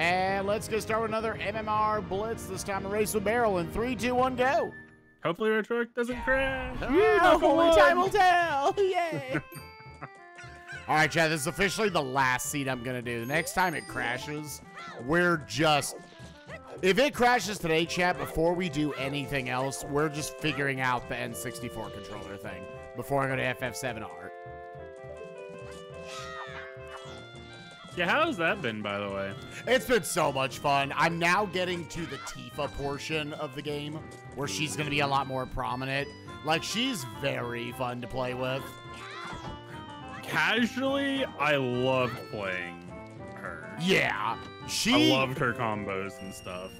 And let's get started with another MMR Blitz. This time a race with Barrel in 3, 2, 1, go. Hopefully our truck doesn't crash. Oh, only time will tell. Yay. All right, Chad, this is officially the last seat I'm going to do. The next time it crashes, we're just... If it crashes today, chat, before we do anything else, we're just figuring out the N64 controller thing before I go to FF7R. Yeah, how has that been, by the way? It's been so much fun. I'm now getting to the Tifa portion of the game where she's going to be a lot more prominent. Like, she's very fun to play with. Casually, I loved playing her. Yeah. I loved her combos and stuff.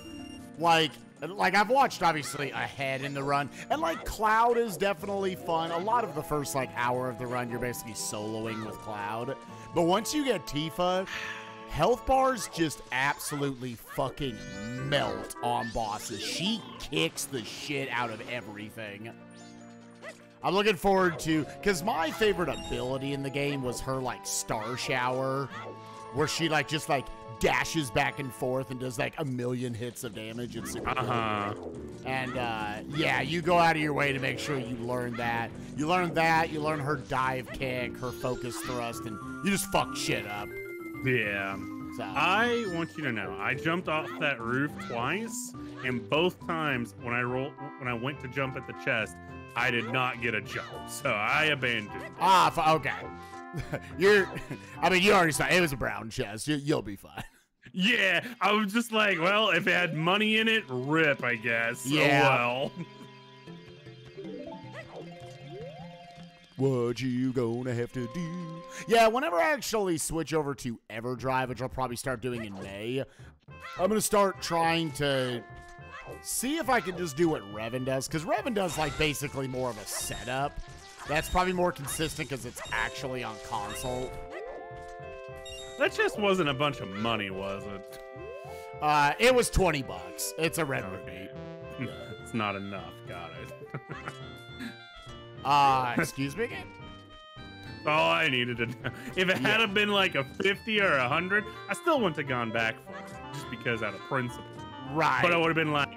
Like I've watched, obviously, ahead in the run. And, like, Cloud is definitely fun. A lot of the first, like, hour of the run, you're basically soloing with Cloud. But once you get Tifa, health bars just absolutely fucking melt on bosses. She kicks the shit out of everything. I'm looking forward to... Because my favorite ability in the game was her, like, star shower, where she, like, just, like, dashes back and forth and does like a million hits of damage. It's super cool. And yeah, you go out of your way to make sure you learn that. You learn that, you learn her dive kick, her focus thrust, and you just fuck shit up. Yeah. So. I want you to know, I jumped off that roof twice, and both times when I went to jump at the chest, I did not get a jump, so I abandoned it. Ah, okay. I mean, you already saw it was a brown chest. You'll be fine. Yeah, I was just like, well, if it had money in it, rip, I guess. Yeah. Oh, well. What you gonna have to do? Yeah, whenever I actually switch over to EverDrive, which I'll probably start doing in May, I'm gonna start trying to see if I can just do what Revan does, because Revan does, like, basically more of a setup. That's probably more consistent because it's actually on console. That just wasn't a bunch of money, was it? It was 20 bucks. It's a red repeat. No, it's not enough. Got it. Excuse me again? All I needed to know. If it had been like a 50 or 100, I still wouldn't have gone back for it just because out of principle. Right. But I would have been like,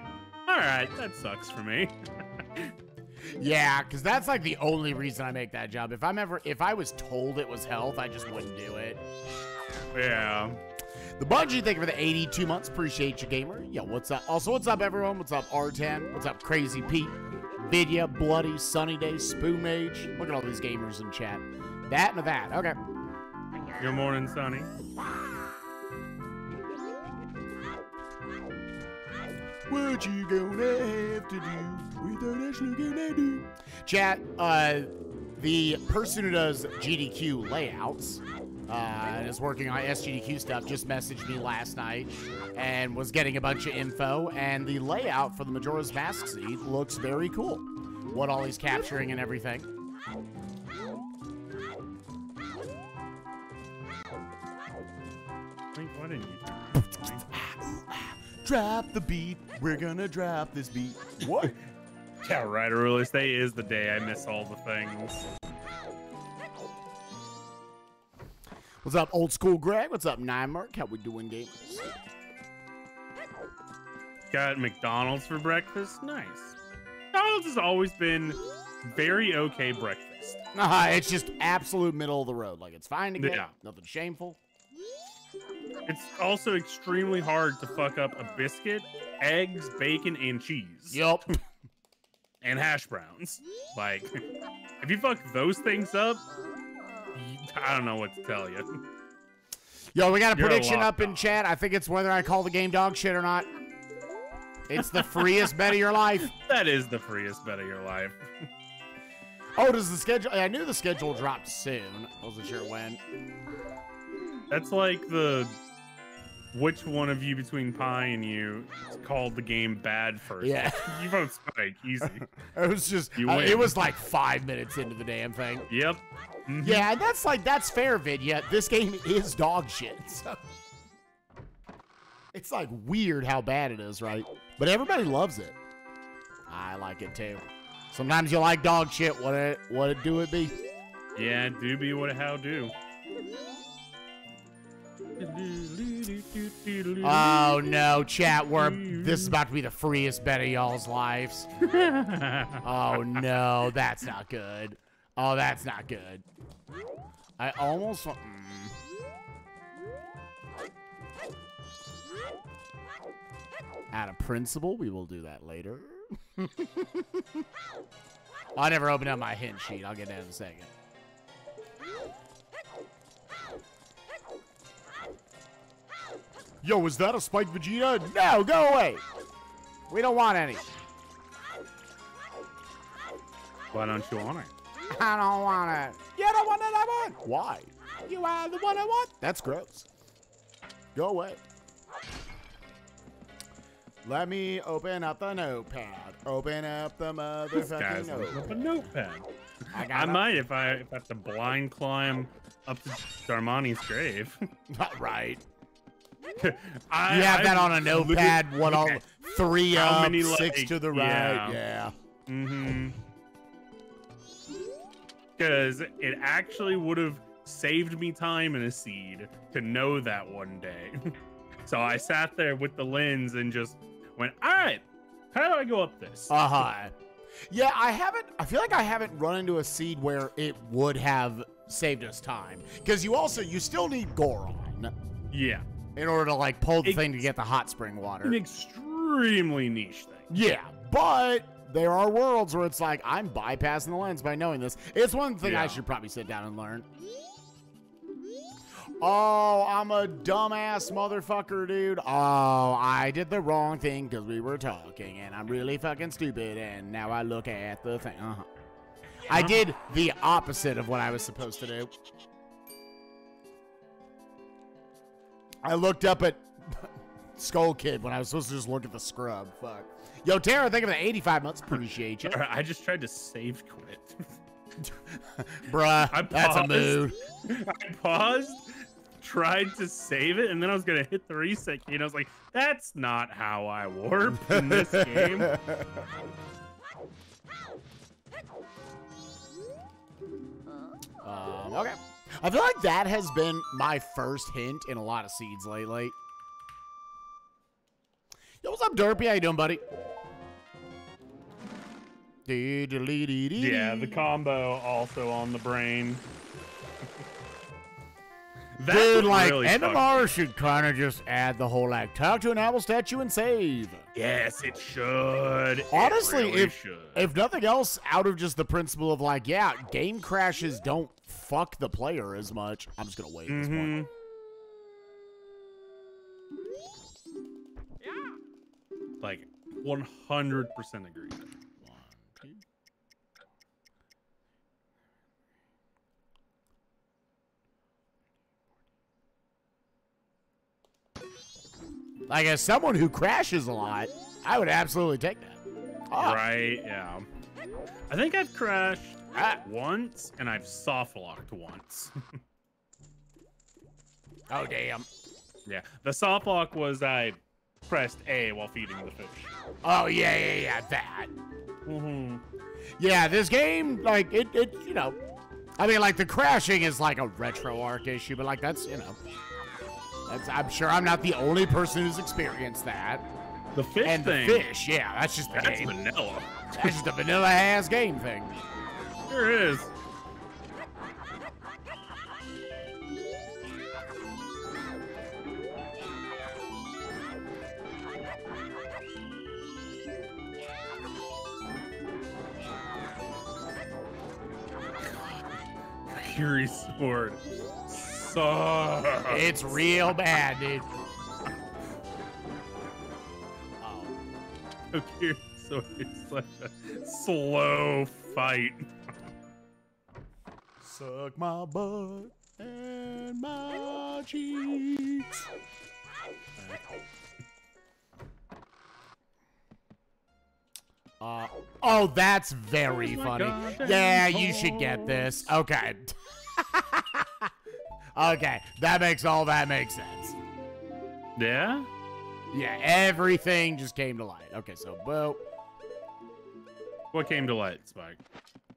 all right, that sucks for me. Yeah, because that's like the only reason I make that job. If I was told it was health, I just wouldn't do it. Yeah. The Bungie, thank you for the 82 months. Appreciate you, gamer. Yo, what's up? Also, what's up, everyone? What's up, R10? What's up, Crazy Pete? Vidya, Bloody, Sunny Day, Spoon Mage. Look at all these gamers in chat. That and that. Okay. Good morning, Sunny. What you gonna have to do without actually gonna do? Chat, the person who does GDQ layouts and is working on SGDQ stuff just messaged me last night and was getting a bunch of info, and the layout for the Majora's Mask seat looks very cool. What all he's capturing and everything. Wait, why didn't you do that? Drop the beat. We're gonna drop this beat. What? Yeah, right. Release day is the day I miss all the things. What's up, old school Greg? What's up, Nine Merc? How we doing, game? Got McDonald's for breakfast. Nice. McDonald's has always been very okay breakfast. It's just absolute middle of the road. Like, it's fine to get. Yeah. Nothing shameful. It's also extremely hard to fuck up a biscuit, eggs, bacon, and cheese. Yup. And hash browns. Like, if you fuck those things up, I don't know what to tell you. Yo, we got a prediction up in chat. I think it's whether I call the game dog shit or not. It's the freest bet of your life. That is the freest bet of your life. Oh, does the schedule... I knew the schedule dropped soon. I wasn't sure when. That's like the... Which one of you between Pi and you called the game bad first? Yeah. You vote Spike. Easy. It was just... You win. It was like 5 minutes into the damn thing. Yep. Mm-hmm. Yeah, and that's like... That's fair, Vidya. This game is dog shit. So. It's like weird how bad it is, right? But everybody loves it. I like it too. Sometimes you like dog shit. What it do it be? Yeah, do be what it how do. Oh no, chat, this is about to be the freest bet of y'all's lives. Oh no, that's not good. Oh, that's not good. I almost want... Out of principle, we will do that later. I never opened up my hint sheet. I'll get that in a second. Yo, is that a Spike Vegeta? No, go away. We don't want any. Why don't you want it? I don't want it. You don't want it, I want. Why? You are the one I want. That's gross. Go away. Let me open up the notepad. Open up the motherfucking notepad. I might if I have to blind climb up to Darmani's grave. Not right. You have that on a notepad. What all? Three up, many, six like, to the right. Yeah. Mm-hmm. Because it actually would have saved me time in a seed to know that one day. So I sat there with the lens and just went, all right, how do I go up this? Uh-huh. Yeah, I feel like I haven't run into a seed where it would have saved us time. Because you still need Goron. Yeah. In order to, like, pull the thing to get the hot spring water. An extremely niche thing. Yeah, but there are worlds where it's like, I'm bypassing the lens by knowing this. It's one thing I should probably sit down and learn. Oh, I'm a dumbass motherfucker, dude. Oh, I did the wrong thing because we were talking, and I'm really fucking stupid, and now I look at the thing. Uh-huh. I did the opposite of what I was supposed to do. I looked up at Skull Kid when I was supposed to just look at the scrub. Fuck. Yo, Tara, think of the 85 months. Appreciate you. I just tried to save quit. Bruh, that's a mood. I paused, tried to save it, and then I was going to hit the reset key, and I was like, that's not how I warp in this game. Okay. I feel like that has been my first hint in a lot of seeds lately. Yo, what's up, Derpy? How you doing, buddy? Yeah, the combo also on the brain. Dude, like, really NMR should kind of just add the whole, like, talk to an owl statue and save. Yes, it should. Honestly, it really should. If nothing else, out of just the principle of, like, yeah, game crashes don't fuck the player as much. I'm just going to wait this morning. Like, 100% agree. Like, as someone who crashes a lot, I would absolutely take that. Oh. Right, yeah. I think I've crashed once, and I've softlocked once. Oh, damn. Yeah, the softlock was I pressed A while feeding the fish. Oh, yeah, that. Mm-hmm. Yeah, this game, like, it, you know. I mean, like, the crashing is, like, a RetroArch issue, but, like, that's, you know. I'm sure I'm not the only person who's experienced that. The fish and thing. The fish, yeah, that's just the game. That's vanilla. That's just a vanilla-ass game thing. Sure is. Fury Sword. It's real bad, dude. Okay, so it's like a slow fight. Suck my butt and my cheeks. Oh, that's very funny. God, yeah, you should get this. Okay. Okay, that makes sense. Yeah? Yeah, everything just came to light. Okay, so, well. What came to light, Spike?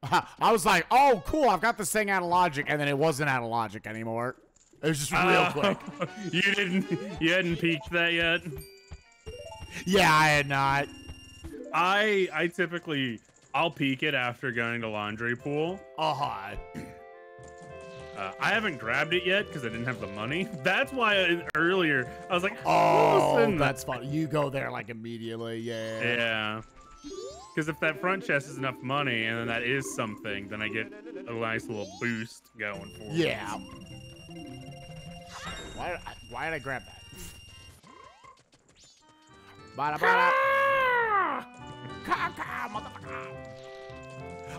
I was like, oh, cool, I've got this thing out of logic, and then it wasn't out of logic anymore. It was just real quick. You hadn't peeked that yet? Yeah, I had not. I typically, I'll peek it after going to laundry pool. I haven't grabbed it yet because I didn't have the money. That's why earlier I was like, oh, that's funny. You go there like immediately. Yeah. Yeah. Because if that front chest is enough money and then that is something, then I get a nice little boost going for it. Yeah. Why did I grab that? Bada, bada.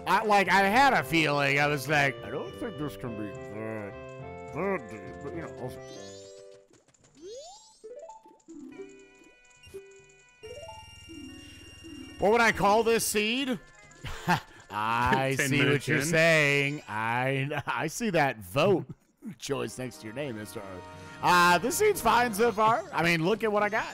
I had a feeling. I was like, I don't think this can be that deep, but you know. What would I call this seed? I see what you're saying. I see that vote choice next to your name, Mr. R. This seed's fine so far. I mean, look at what I got.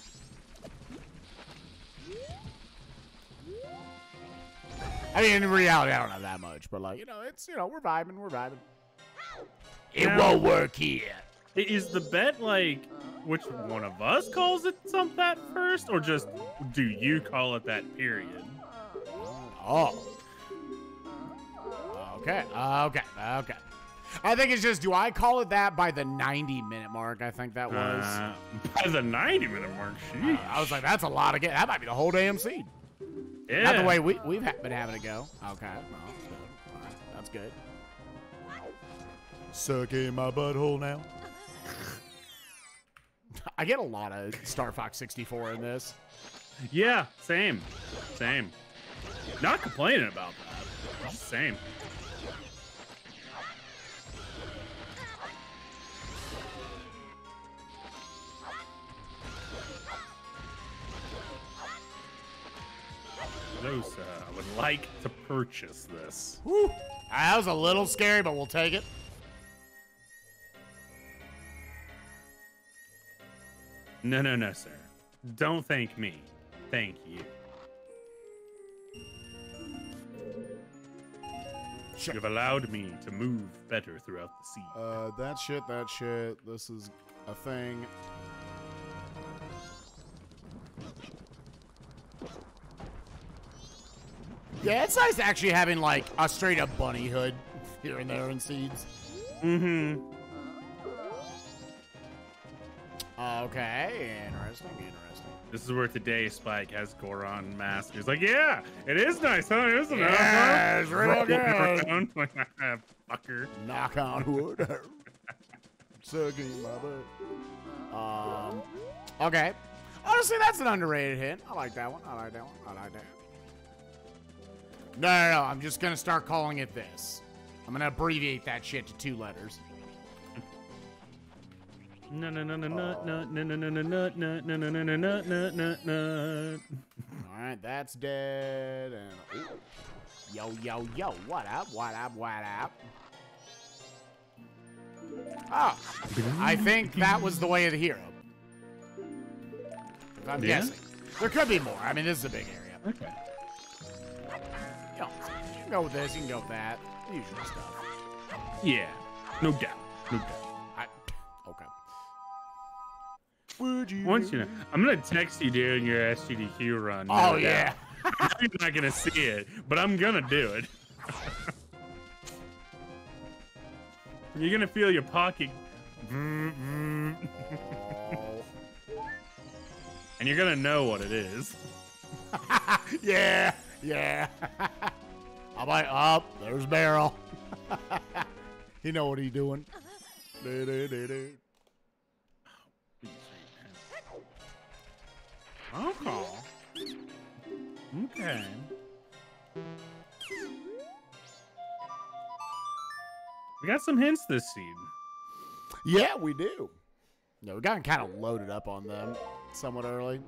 I mean, in reality, I don't have that much, but like, you know, it's, you know, we're vibing. It won't work here. Is the bet like which one of us calls it something that first, or just do you call it that? Period. Oh. Okay. Okay. I think it's just, do I call it that by the 90-minute mark? I think that was by the 90-minute mark. Sheesh. I was like, that's a lot of game. That might be the whole damn seed. Yeah. Not the way we've been having a go. Okay. Well, all right. That's good. Suck in my butthole now. I get a lot of Star Fox 64 in this. Yeah, same. Not complaining about that. Same. Rosa, I would like to purchase this. Whew. That was a little scary, but we'll take it. No, sir. Don't thank me. Thank you. Shit. You've allowed me to move better throughout the sea. That shit. This is a thing. Yeah, it's nice actually having, like, a straight-up bunny hood here and there in seeds. Mm-hmm. Okay, interesting. This is where today Spike has Goron mask. He's like, yeah, it is nice, huh? Isn't it? Yeah, it's real good. Fucker. Knock on wood. Sucking my butt. Okay. Honestly, that's an underrated hint. I like that one. No, I'm just going to start calling it this. I'm going to abbreviate that shit to 2 letters. No. All right, that's dead. And yo, what up? Oh, I think that was the Way of the Hero. I'm guessing. There could be more. I mean, this is a big area. Okay. You can go with this. You can go with that. Usual stuff. Yeah, no doubt. I'm gonna text you during your SGDQ run. Oh yeah. I'm not gonna see it, but I'm gonna do it. You're gonna feel your pocket, and you're gonna know what it is. yeah. I'm like, oh, there's Barrel. You know what he's doing. Okay. We got some hints this scene. Yeah, we do. Yeah, we got kind of loaded up on them somewhat early.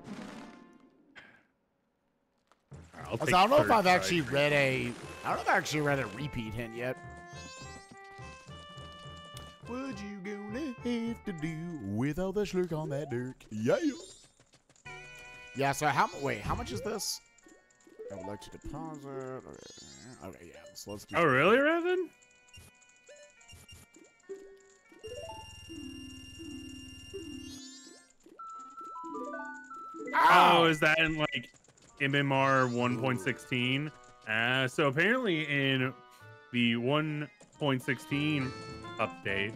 I don't know if I've actually read a repeat hint yet. What you gonna have to do with all this look on that dirt? Yeah. Yeah, so how much is this? I would like to deposit. Okay, yeah, so let's do. Oh, really, Revan? Ow! Oh, is that in like MMR 1.16? So apparently in the 1.16 update,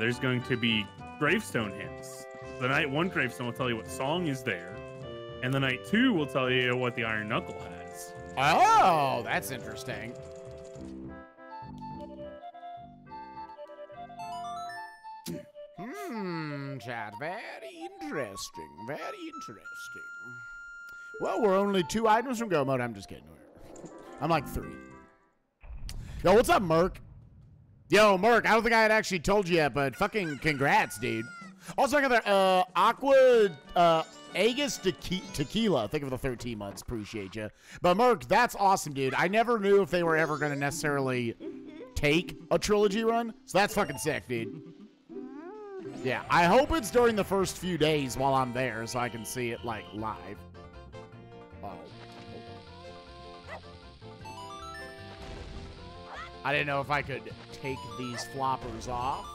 there's going to be gravestone hints. The night one gravestone will tell you what song is there, and the night two will tell you what the Iron Knuckle has. Oh, that's interesting. Hmm, Chad, very interesting, very interesting. Well, we're only 2 items from go mode. I'm just kidding. I'm like 3. Yo, what's up, Merc? Yo, Merc, I don't think I had actually told you yet, but fucking congrats, dude. Also, I got the Aqua Aegis Tequila. Think of the 13 months. Appreciate you. But, Merc, that's awesome, dude. I never knew if they were ever going to necessarily take a trilogy run, so that's fucking sick, dude. Yeah, I hope it's during the first few days while I'm there so I can see it, like, live. Oh. I didn't know if I could take these floppers off.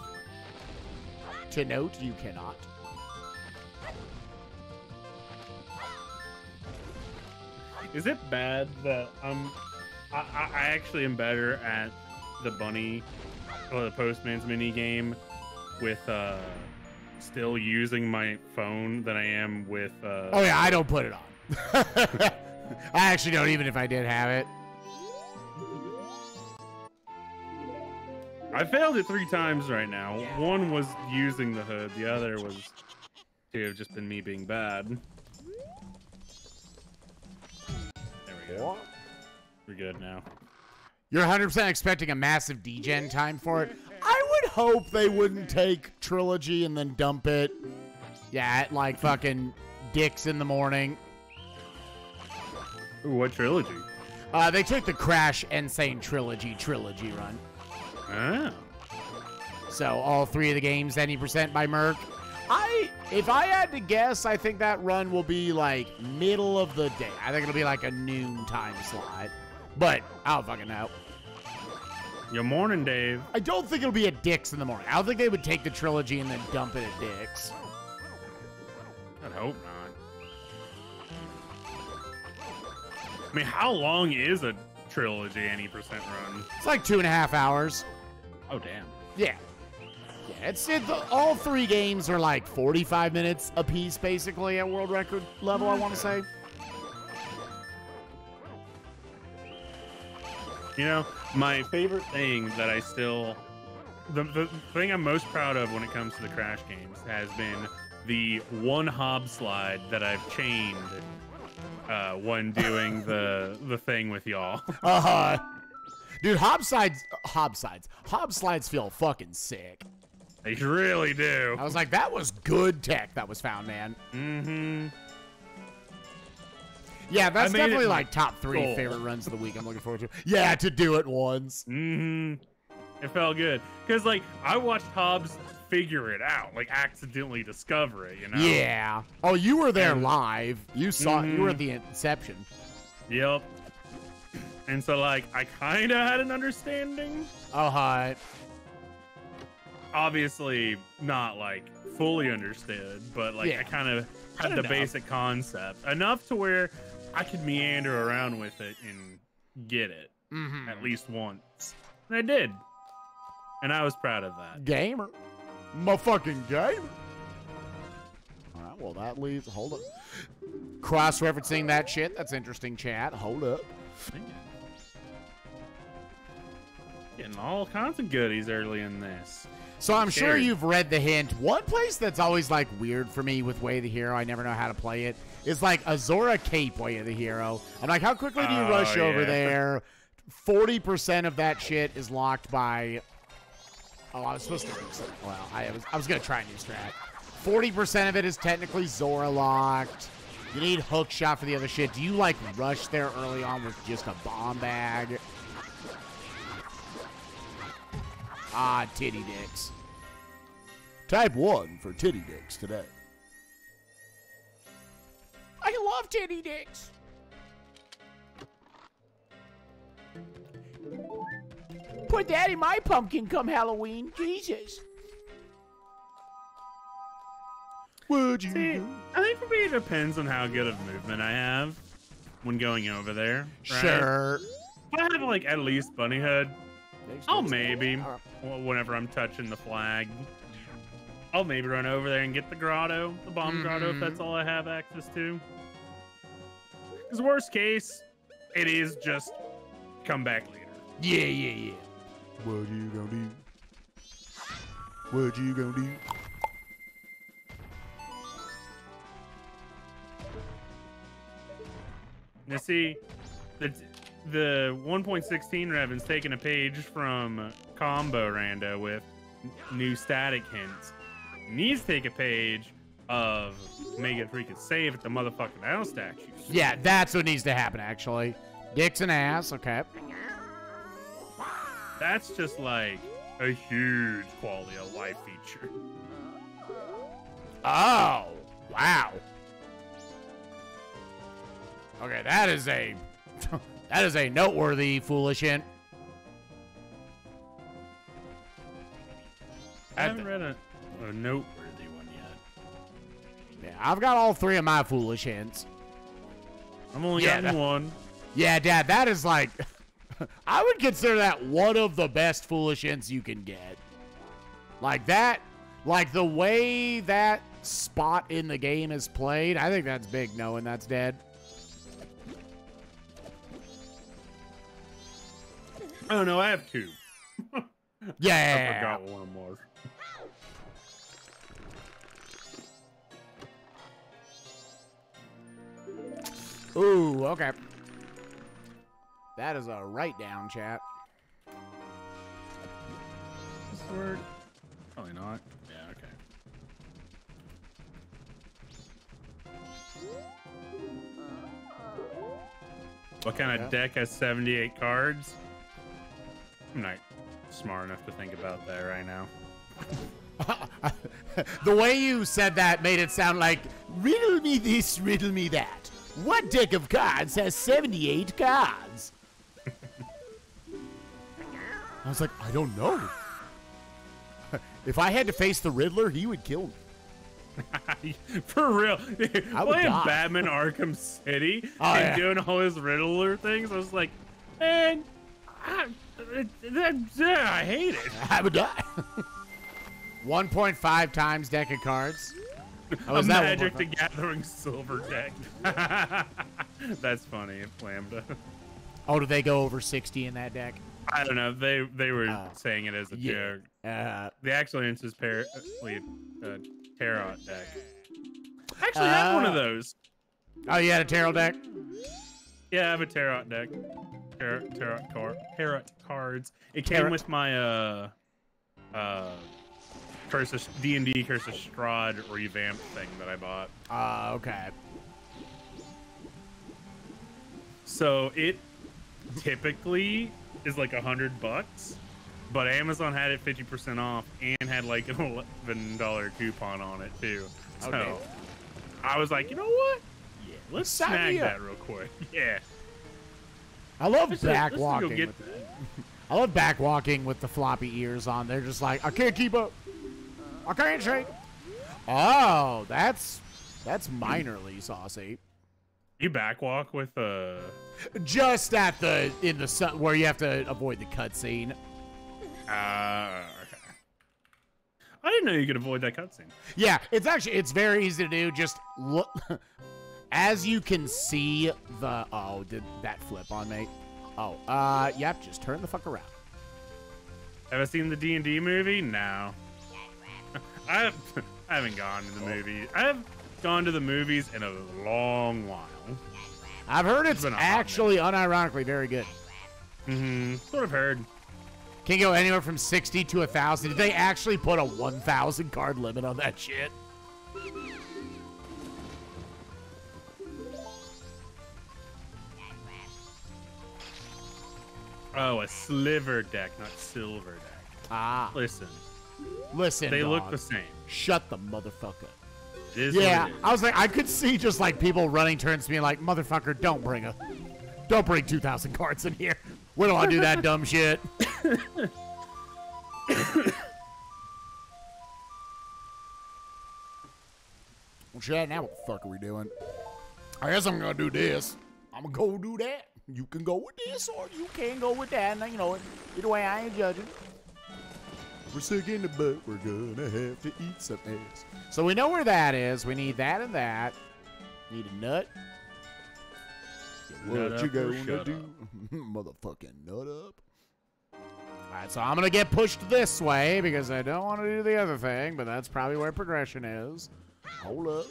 To note, you cannot. Is it bad that I actually am better at the bunny or the postman's mini game with still using my phone than I am with? Oh yeah, I don't put it on. I actually don't, even if I did have it. I failed it 3 times right now. Yeah. One was using the hood. The other was to have just been me being bad. There we go. We're good now. You're 100% expecting a massive degen time for it? I would hope they wouldn't take Trilogy and then dump it. Yeah, at like fucking dicks in the morning. Ooh, what Trilogy? They took the Crash Insane Trilogy run. Oh. So all 3 of the games 90% by Merc. If I had to guess, I think that run will be like middle of the day. I think it'll be like a noon time slot, but I don't fucking know. Good morning, Dave. I don't think it'll be at Dick's in the morning. I don't think they would take the trilogy and then dump it at Dick's. I'd hope not. I mean, how long is a trilogy 80% run? It's like 2.5 hours. Oh, damn. Yeah. Yeah, all 3 games are like 45 minutes apiece, basically, at world record level, I want to say. You know, my favorite thing that I still... The thing I'm most proud of when it comes to the Crash games has been the one hob slide that I've chained when doing the thing with y'all. Uh-huh. Dude, hob slides feel fucking sick. They really do. I was like, that was good tech that was found, man. Mm-hmm. Yeah, that's definitely like top 3 favorite runs of the week. I'm looking forward to it. Yeah, to do it once. Mm-hmm. It felt good. Because, like, I watched Hobbs figure it out, like, accidentally discover it, you know? Yeah. Oh, you were there live. You saw it. You were at the inception. Yep. And so, like, I kind of had an understanding. Oh, hi. Obviously, not, like, fully understood, but, like, yeah. I kind of had the basic concept. Enough to where I could meander around with it and get it at least once. And I did. And I was proud of that. Gamer. My fucking game. All right, well, that leaves... Hold up. Cross-referencing that shit. That's interesting, chat. Hold up. Getting all kinds of goodies early in this. So I'm sure you've read the hint. One place that's always, like, weird for me with Way of the Hero, I never know how to play it, is, like, Azora Cape Way of the Hero. I'm like, how quickly do you rush over there? 40% of that shit is locked by... Oh, I was supposed to... Well, I was going to try a new strat. 40% of it is technically Zora locked. You need hook shot for the other shit. Do you, like, rush there early on with just a bomb bag? Ah, titty dicks. Type 1 for titty dicks today. I love titty dicks. Put that in my pumpkin come Halloween. Jesus. Would you? See, I think for me it depends on how good of movement I have when going over there. Right? Sure. If I have like at least bunny hood, I'll maybe, whenever I'm touching the flag, I'll maybe run over there and get the grotto, the bomb grotto, if that's all I have access to. Because worst case, it is just come back later. Yeah, yeah, yeah. What you gonna do? What you gonna do? Now see, the 1.16 Revan's taking a page from Combo Rando with new static hints. He needs to take a page of Mega Freaka's save at the motherfucking owl statues. Yeah, that's what needs to happen, actually. Dicks and ass, okay. That's just like a huge quality of life feature. Oh, wow. Okay, that is a that is a noteworthy foolish hint. I haven't read a noteworthy one yet. Yeah, I've got all three of my foolish hints. I'm only getting one. Yeah, Dad, that is like I would consider that one of the best foolish hints you can get. Like that, like the way that spot in the game is played, I think that's big knowing that's dead. I don't know, I have two. Yeah. I forgot one more. Ooh, okay. That is a write down, chat. This word? Probably not. Yeah, okay. What kind of deck has 78 cards? I'm not smart enough to think about that right now. The way you said that made it sound like, riddle me this, riddle me that. What deck of cards has 78 cards? I was like, I don't know. If I had to face the Riddler, he would kill me. For real. Dude, I would die. Batman Arkham City doing all his Riddler things, I was like, man, I hate it. I would die. 1.5 times deck of cards. Oh, a Magic the Gathering silver deck. That's funny, Lambda. Oh, do they go over 60 in that deck? I don't know. They were saying it as a joke. The actual answer is Tarot deck. I actually have one of those. Oh, you had a Tarot deck? Yeah, I have a Tarot deck. Tarot cards. It came with my Curse of D&D Curse of Strahd revamp thing that I bought. Ah, okay. So it typically is like $100, but Amazon had it 50% off and had like an $11 coupon on it too. So I was like, you know what? Yeah, let's snag that real quick. Yeah. I love back walking. I love back walking with the floppy ears on. They're just like, I can't keep up. I can't shake. Oh, that's minorly saucy. You back walk with just at the in the sun where you have to avoid the cutscene. Okay. I didn't know you could avoid that cutscene. Yeah, it's very easy to do. Just look. As you can see the did that flip on me? Oh, yep, just turn the fuck around. Have I seen the D&D movie? No. I haven't gone to the movie. I've gone to the movies in a long while. I've heard it's actually unironically very good. Mm-hmm. Sort of heard. Can go anywhere from 60 to 1,000. Did they actually put a 1,000 card limit on that shit? Oh, a sliver deck, not silver deck. Ah. Listen. They look the same. Shut the motherfucker. Yeah, I was like, I could see just like people running turns to me like, motherfucker, don't bring 2,000 cards in here. We don't want to do that dumb shit. chat. Now what the fuck are we doing? I guess I'm gonna do this. I'm gonna go do that. You can go with this or you can go with that. And you know, either way, I ain't judging. We're sick in the butt. We're gonna have to eat some ass. So we know where that is. We need that and that. Need a nut. So what you gonna do? Motherfucking nut up. Alright, so I'm gonna get pushed this way because I don't want to do the other thing, but that's probably where progression is. Hold up.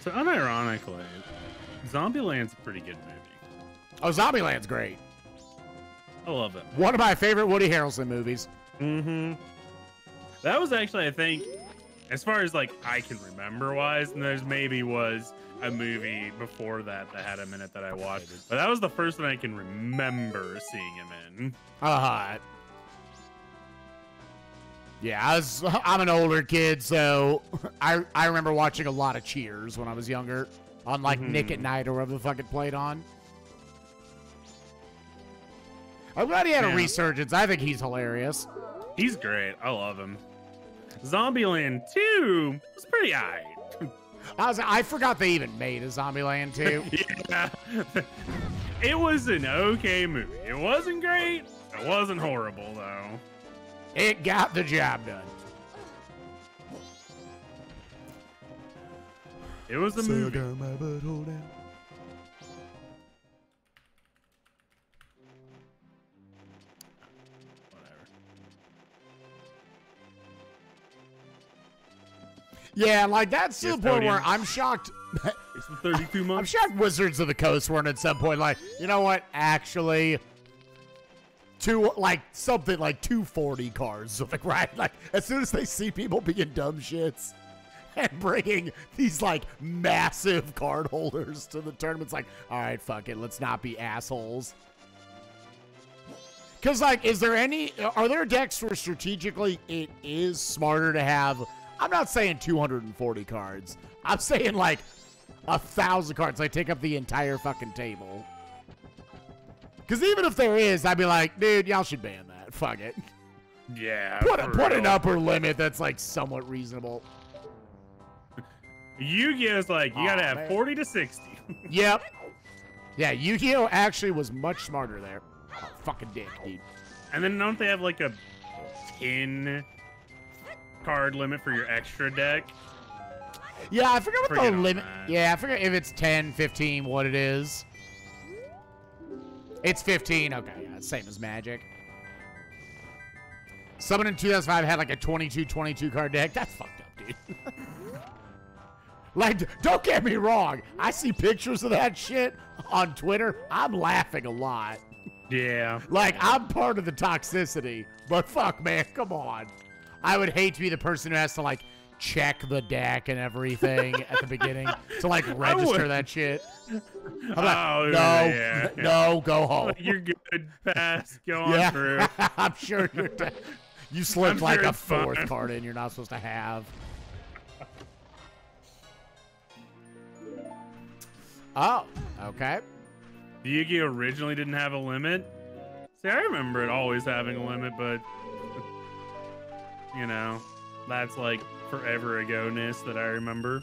So unironically, Zombieland's a pretty good movie. Oh, Zombieland's great. I love it. One of my favorite Woody Harrelson movies. Mm-hmm. That was actually, I think, as far as like I can remember wise, and there's maybe was a movie before that that had him in it that I watched, but that was the first one I can remember seeing him in. Uh-huh. Yeah, I'm an older kid, so I remember watching a lot of Cheers when I was younger on like Nick at Night or whatever the fuck it played on. I'm glad he had a resurgence. I think he's hilarious. He's great. I love him. Zombieland 2 was pretty high. I forgot they even made a Zombieland 2. Yeah. It was an okay movie. It wasn't great. It wasn't horrible, though. It got the job done. It was the movie. Got my butthole down. Yeah, like that's the point where I'm shocked. It's the 32 months. I'm shocked Wizards of the Coast weren't at some point like, you know what? Actually, something like 240 cars, something, right? Like as soon as they see people being dumb shits and bringing these like massive card holders to the tournaments, like, all right, fuck it, let's not be assholes. Because like, are there decks where strategically it is smarter to have? I'm not saying 240 cards. I'm saying like 1,000 cards. They take up the entire fucking table. Because even if there is, I'd be like, dude, y'all should ban that. Fuck it. Yeah. Put an upper limit that's like somewhat reasonable. Yu-Gi-Oh's like, you gotta have 40 to 60. Yep. Yeah, Yu-Gi-Oh actually was much smarter there. Oh, fucking dick, dude. And then don't they have like a 10 card limit for your extra deck? Yeah, I forget what the limit. Yeah, I forget if it's 10, 15, what it is. It's 15. Okay, yeah, same as Magic. Someone in 2005 had like a 22 card deck. That's fucked up, dude. Like, don't get me wrong. I see pictures of that shit on Twitter. I'm laughing a lot. Yeah. Like, I'm part of the toxicity, but fuck, man, come on. I would hate to be the person who has to like check the deck and everything at the beginning to like register that shit. I'm like, no, go home. You're good, pass, go on through. I'm sure you slipped like a fourth card in you're not supposed to have. Oh, okay. The Yu-Gi-Oh originally didn't have a limit. See, I remember it always having a limit, but. You know, that's like forever ago-ness that I remember.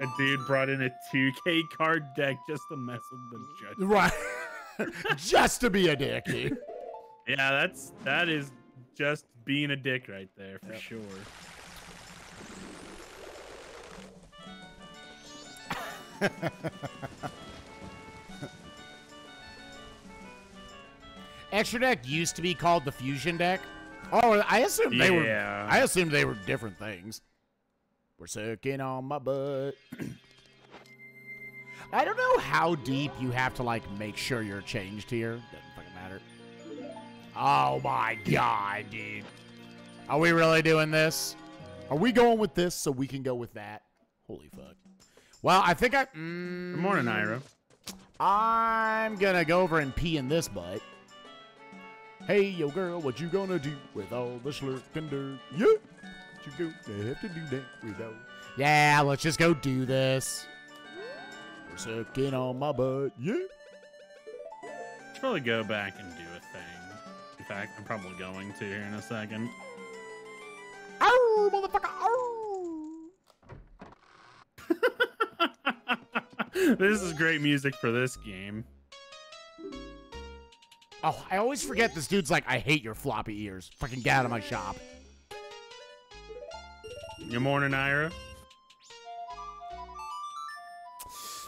A dude brought in a 2K card deck just to mess with the judge. Right. Just to be a dick, dude. Yeah, that is just being a dick right there for sure. Extra deck used to be called the fusion deck. Oh, I assume they were. I assume they were different things. We're sucking on my butt. I don't know how deep you have to like make sure you're changed here. Doesn't fucking matter. Oh my god, dude! Are we really doing this? Are we going with this so we can go with that? Holy fuck! Well, I think I. Good morning, Ira. I'm gonna go over and pee in this butt. Hey, yo, girl, what you gonna do with all the slurp and dirt? Yeah, what you gonna have to do that without? Yeah, let's just go do this. We're sucking on my butt, yeah. Let's probably go back and do a thing. In fact, I'm probably going to here in a second. Ow, motherfucker, ow! This is great music for this game. Oh, I always forget this dude's like, I hate your floppy ears. Fucking get out of my shop. Good morning, Ira.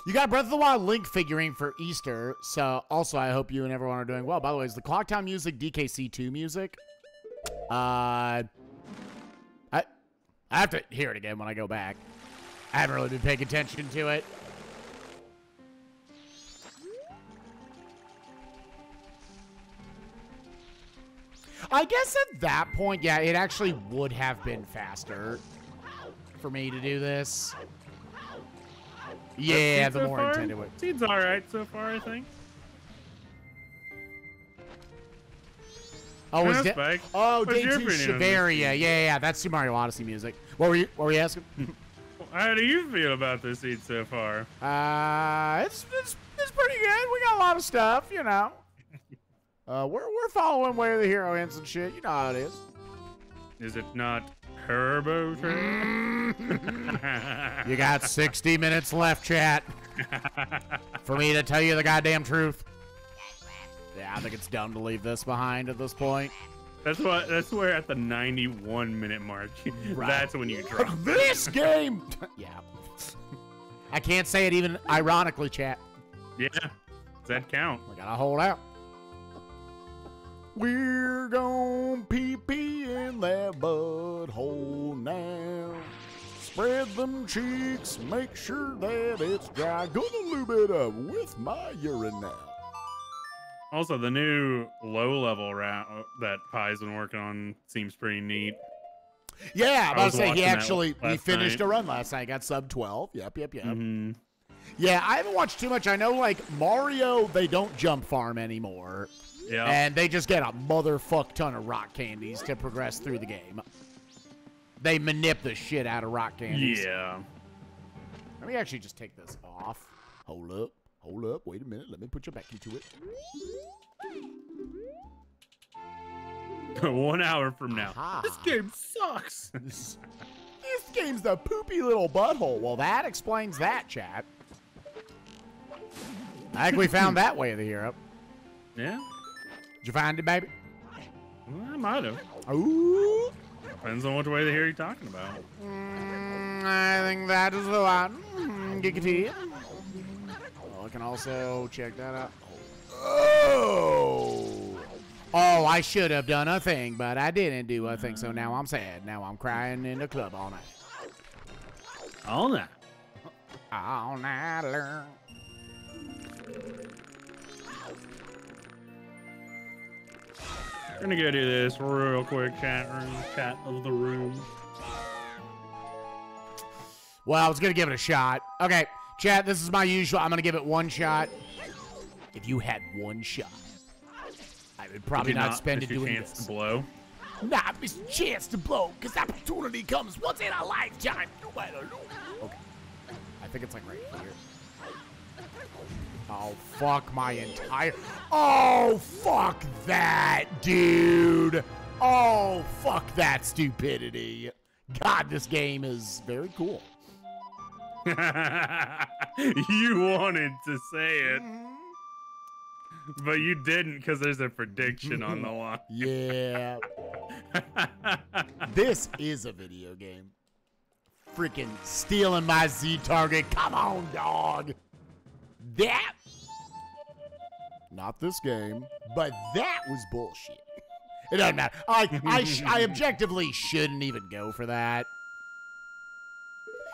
You got Breath of the Wild Link figurine for Easter, so also I hope you and everyone are doing well. By the way, is the Clocktown music DKC2 music? I have to hear it again when I go back. I haven't really been paying attention to it. I guess at that point, yeah, it actually would have been faster for me to do this. Yeah, the more intended way. Seems all right so far, I think. Oh, was Spike. Oh, Day 2 Shiveria. Yeah, that's Super Mario Odyssey music. What were you asking? How do you feel about this seed so far? It's pretty good. We got a lot of stuff, you know. We're following Way of the Hero ends and shit. You know how it is. Is it not Turbo Train? You got 60 minutes left, chat, for me to tell you the goddamn truth. Yeah, I think it's dumb to leave this behind at this point. That's where at the 91-minute mark, right. That's when you drop this game. Yeah, I can't say it even ironically, chat. Yeah, does that count? We gotta hold out. We're gonna pee-pee in that butthole now. Spread them cheeks, make sure that it's dry. Gonna lube it up with my urine now. Also, the new low-level route that Pi's been working on seems pretty neat. Yeah, I'm about to say, he finished a run last night. Got sub 12. Yep. Mm-hmm. Yeah, I haven't watched too much. I know, like, Mario, they don't jump farm anymore. Yeah. And they just get a motherfuck ton of rock candies to progress through the game. They manip the shit out of rock candies. Yeah. Let me actually just take this off. Hold up. Wait a minute. Let me put you back into it. 1 hour from now. Aha. This game sucks. This game's the poopy little butthole. Well, that explains that, chat. I think we found that Way of the Hero. Yeah. Did you find it, baby? Well, I might have. Ooh. Depends on which Way the Hero you're talking about. I think that is the one. Gigatea. Well, I can also check that out. Oh, I should have done a thing, but I didn't do a thing, so now I'm sad. Now I'm crying in the club all night. All night. We're gonna go do this real quick, chat of the room. Well, I was gonna give it a shot. Okay, chat, this is my usual. I'm gonna give it one shot. If you had one shot, I would probably not spend it doing this. Chance to blow? Nah, it's a chance to blow, because opportunity comes once in a lifetime. You might lose. Okay, I think it's like right here. Oh, fuck my entire... Oh, fuck that, dude. Oh, fuck that stupidity. God, this game is very cool. You wanted to say it. But you didn't, because there's a prediction on the line. Yeah. This is a video game. Freaking stealing my Z-target. Come on, dog. That... Not this game, but that was bullshit. It doesn't matter. I objectively shouldn't even go for that.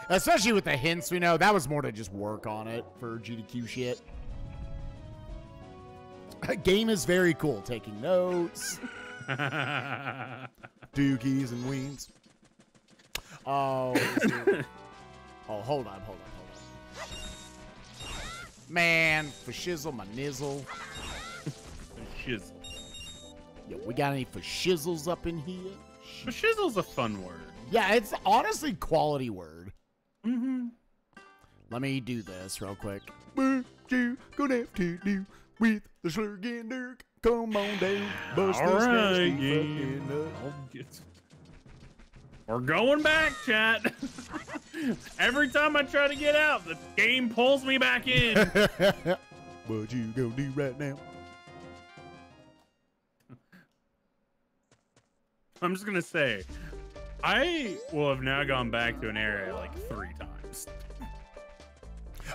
Especially with the hints we know. That was more to just work on it for GDQ shit. Game is very cool. Taking notes. Doogies and weens. Oh, hold on. Man, for shizzle, my nizzle. Shizzle. Yo, we got any for shizzles up in here? For shizzle's a fun word. Yeah, it's honestly quality word. Mm-hmm. Let me do this real quick. What you gonna have to do with the slurgin' dirk? Come on, Dave. Bust all this right, fucking up. We're going back, chat. Every time I try to get out, the game pulls me back in. What you gonna do right now? I'm just gonna say, I will have now gone back to an area like 3 times.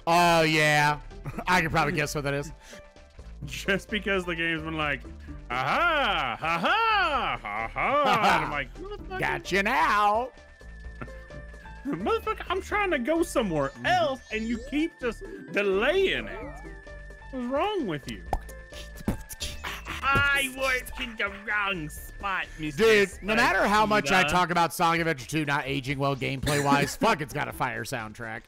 Oh yeah, I can probably guess what that is. Just because the game's been like, aha, ha ha, ha ha, and I'm like, motherfucker, got you now, motherfucker. I'm trying to go somewhere else, and you keep just delaying it. What's wrong with you? I worked in the wrong spot, Mr. Dude, Spike. No matter how much I talk about Sonic Adventure 2 not aging well gameplay-wise, fuck, it's got a fire soundtrack.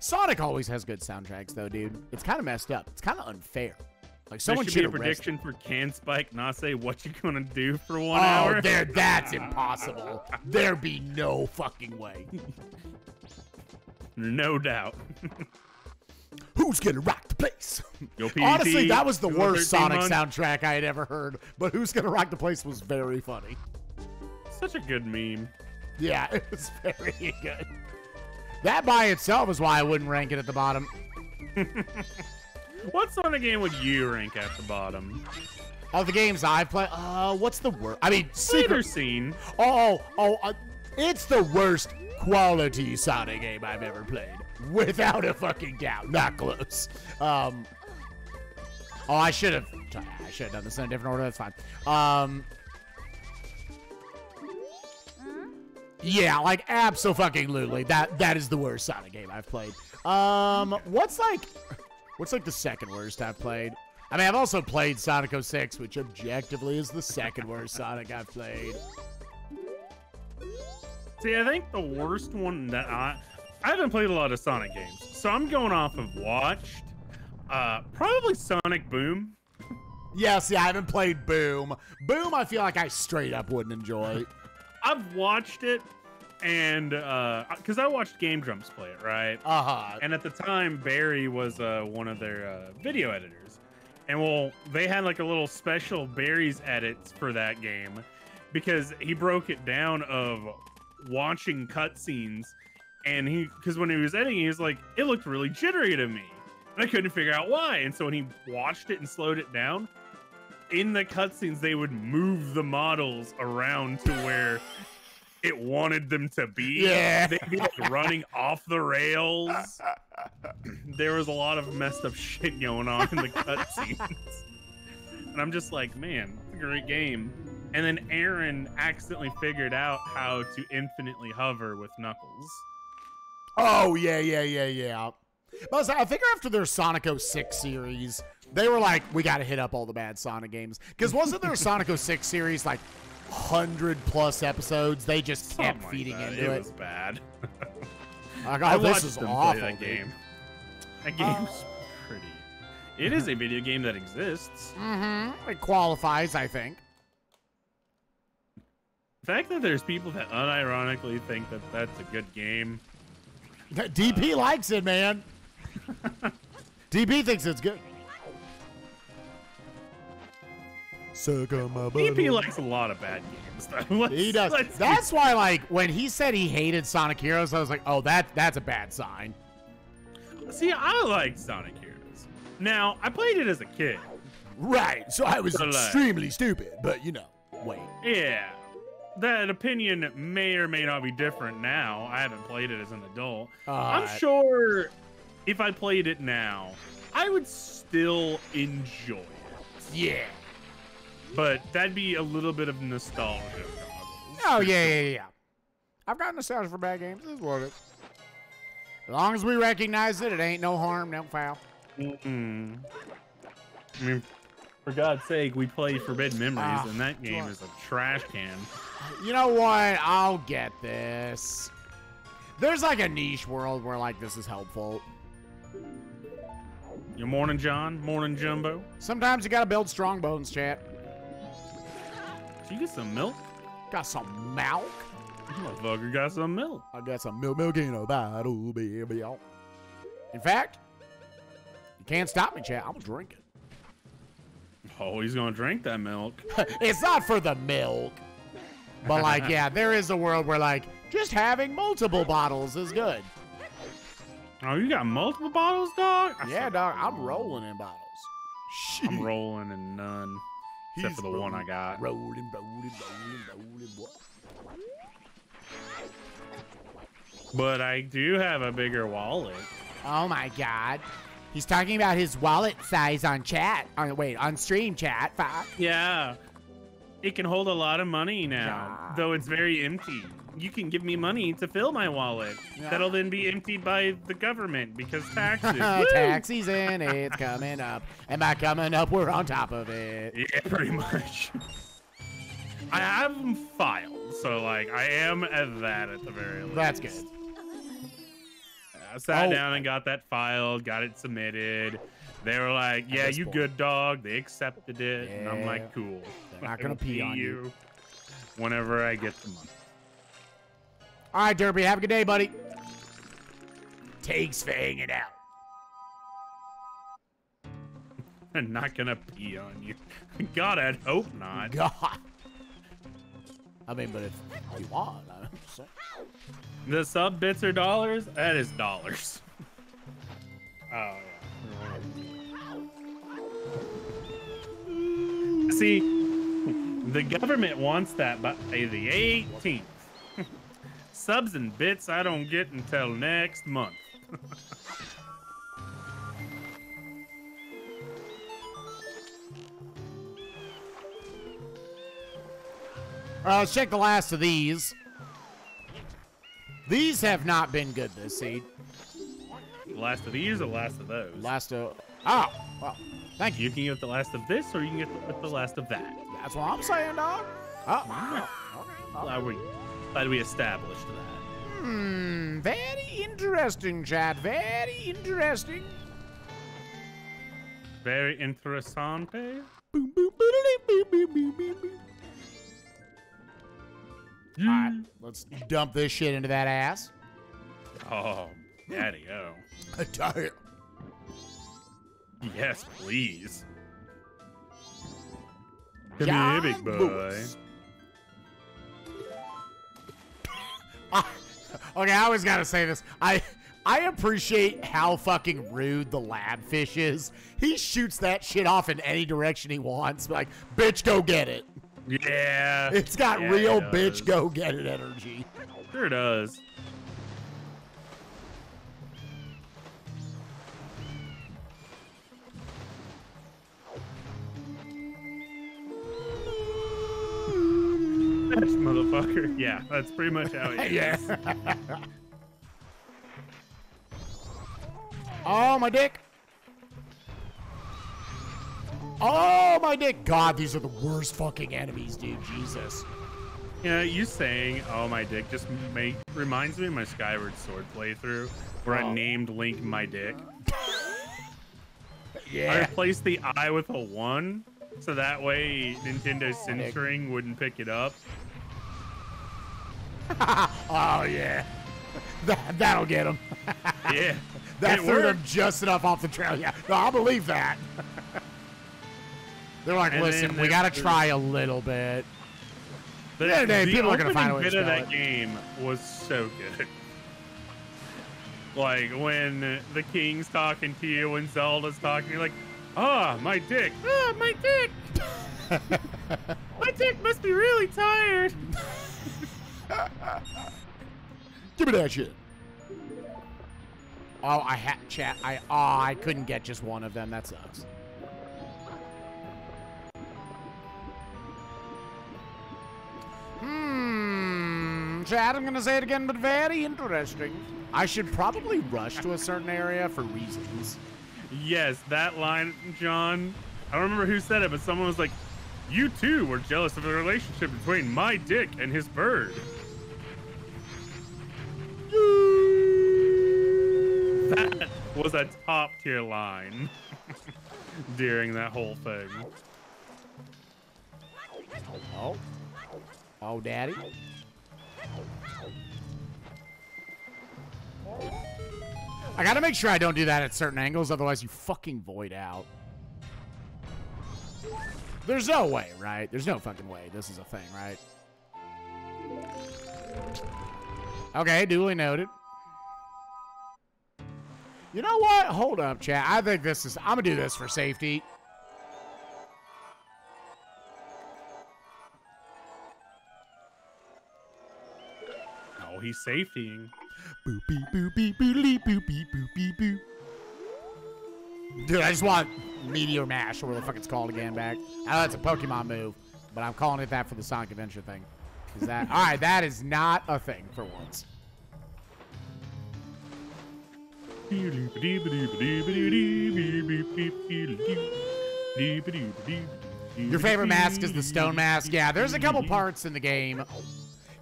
Sonic always has good soundtracks, though, dude. It's kind of messed up. It's kind of unfair. Like, someone should be a prediction for Can Spike not say what you're gonna do for 1 hour? Oh, there, that's impossible. There be no fucking way. No doubt. Who's gonna rock the place? Honestly, that was the worst Sonic soundtrack I had ever heard, but Who's Gonna Rock the Place was very funny. Such a good meme. Yeah, it was very good. That by itself is why I wouldn't rank it at the bottom. What Sonic game would you rank at the bottom? Of the games I've played? What's the worst? I mean, Secret Scene. It's the worst quality Sonic game I've ever played. Without a fucking doubt, not close. Oh, I should have done this in a different order. That's fine. Yeah, like abso-fucking-lutely. That is the worst Sonic game I've played. What's like the second worst I've played? I mean, I've also played Sonic 06, which objectively is the second worst Sonic I've played. See, I think the worst one that I haven't played a lot of Sonic games, so I'm going off of watched. Probably Sonic Boom. Yeah, see, I haven't played Boom. Boom, I feel like I straight up wouldn't enjoy. I've watched it, and because I watched Game Grumps play it, right? Uh-huh. And at the time, Barry was one of their video editors, and well, they had like a little special Barry's edits for that game, because he broke it down of watching cutscenes. And because when he was editing, he was like, it looked really jittery to me. And I couldn't figure out why. And so when he watched it and slowed it down, in the cutscenes, they would move the models around to where it wanted them to be. Yeah. They'd be like running off the rails. There was a lot of messed up shit going on in the cutscenes. And I'm just like, man, it's a great game. And then Aaron accidentally figured out how to infinitely hover with Knuckles. Oh, yeah. But I think after their Sonic 06 series, they were like, we got to hit up all the bad Sonic games. Because wasn't their Sonic 06 series like 100-plus episodes? They just kept feeding into it. It was bad. Like, oh, this is awful. That game. That game's pretty. It is a video game that exists. Mm-hmm. It qualifies, I think. The fact that there's people that unironically think that that's a good game. DP likes it, man. DP thinks it's good. Suck on my butt. DP likes a lot of bad games, though. He does. That's why, like, when he said he hated Sonic Heroes, I was like, oh, that's a bad sign. See, I liked Sonic Heroes. Now, I played it as a kid. Right, so I was extremely stupid, but, you know, wait. Yeah. That opinion may or may not be different now. I haven't played it as an adult. I'm sure if I played it now, I would still enjoy it. Yeah. But that'd be a little bit of nostalgia. Oh, yeah. I've got nostalgia for bad games. It's worth it. As long as we recognize it, it ain't no harm, no foul. I mean, for God's sake, we play Forbidden Memories, and that game is a trash can. You know what? I'll get this. There's like a niche world where like this is helpful. Good morning, John. Morning, Jumbo. Sometimes you gotta build strong bones, chat. Did you get some milk? Got some milk? Motherfucker got some milk. I got some milk in a bottle, baby. In fact, you can't stop me, chat. I'm gonna drink it. Oh, he's gonna drink that milk. It's not for the milk. But like, yeah, there is a world where like just having multiple bottles is good. Oh, you got multiple bottles, dog? Yeah, dog. I'm rolling in bottles. Shit. I'm rolling in none. Except for the rolling, one I got. Rolling. But I do have a bigger wallet. Oh my god. He's talking about his wallet size on chat. On stream chat. Fuck. Yeah. It can hold a lot of money now. Yeah. Though it's very empty. You can give me money to fill my wallet. Yeah. That'll then be emptied by the government because taxes. Tax season, it's coming up. And by coming up, we're on top of it. Yeah, pretty much. I have them filed, so like I am at that at the very least. That's good. I sat down and got that filed, got it submitted. They were like, yeah, you good, dog. They accepted it, and I'm like, cool. They're not gonna pee on you. Whenever I get the money. All right, Derby, have a good day, buddy. Takes for hanging out. I'm not gonna pee on you. God, I'd hope not. God. I mean, but if you want, I'm sorry. The sub bits are dollars? That is dollars. Oh, yeah. See, the government wants that by the 18th. Subs and bits I don't get until next month. All right, let's check the last of these. These have not been good this seed. Last of these or last of those? Last of... Oh, well, thank you. You can get the last of this or you can get the last of that. That's what I'm saying, dog. Oh, wow. Glad we established that. Hmm, very interesting, Chad. Very interesting. Very interessante. Boom, boom, boom, boom, boom, boom, boom. All right, let's dump this shit into that ass. Oh, daddy-o. Damn. Yes, please. Come here, big boy. Okay, I always gotta say this. I appreciate how fucking rude the labfish is. He shoots that shit off in any direction he wants. Like, bitch, go get it. Yeah. It's got real bitch, go get it energy. Sure does. That's motherfucker. Yeah, that's pretty much how it is. Yeah. Oh, my dick. Oh, my dick. God, these are the worst fucking enemies, dude. Jesus. Yeah, you saying, oh, my dick, just reminds me of my Skyward Sword playthrough where I named Link my dick. Yeah. I replaced the I with a 1. So that way, Nintendo censoring wouldn't pick it up. Oh, yeah. That'll get them. Yeah. That threw them just enough off the trail. Yeah, no, I'll believe that. They're like, listen, we got to try a little bit. But yeah, people are going to find a way to spell it. The opening bit of that game was so good. Like, when the king's talking to you, when Zelda's talking, you're like, ah, my dick. Ah, my dick. My dick must be really tired. Give me that shit. Oh, I had chat. I couldn't get just one of them. That sucks. Chat, I'm going to say it again, but very interesting. I should probably rush to a certain area for reasons. Yes, that line, John, I don't remember who said it, but someone was like, you too were jealous of the relationship between my dick and his bird. That was a top tier line during that whole thing. Oh. Oh, daddy. I gotta make sure I don't do that at certain angles, otherwise you fucking void out. There's no way, right? There's no fucking way this is a thing, right? Okay, duly noted. You know what? Hold up, chat. I think this is... I'm going to do this for safety. Oh, he's safetying. Boopy, boopy, boopy, boopy, boopy, boop. Dude, I just want Meteor Mash, or whatever the fuck it's called again, back. I know that's a Pokemon move, but I'm calling it that for the Sonic Adventure thing. Is that... All right, that is not a thing for once. Your favorite mask is the Stone Mask? Yeah, there's a couple parts in the game.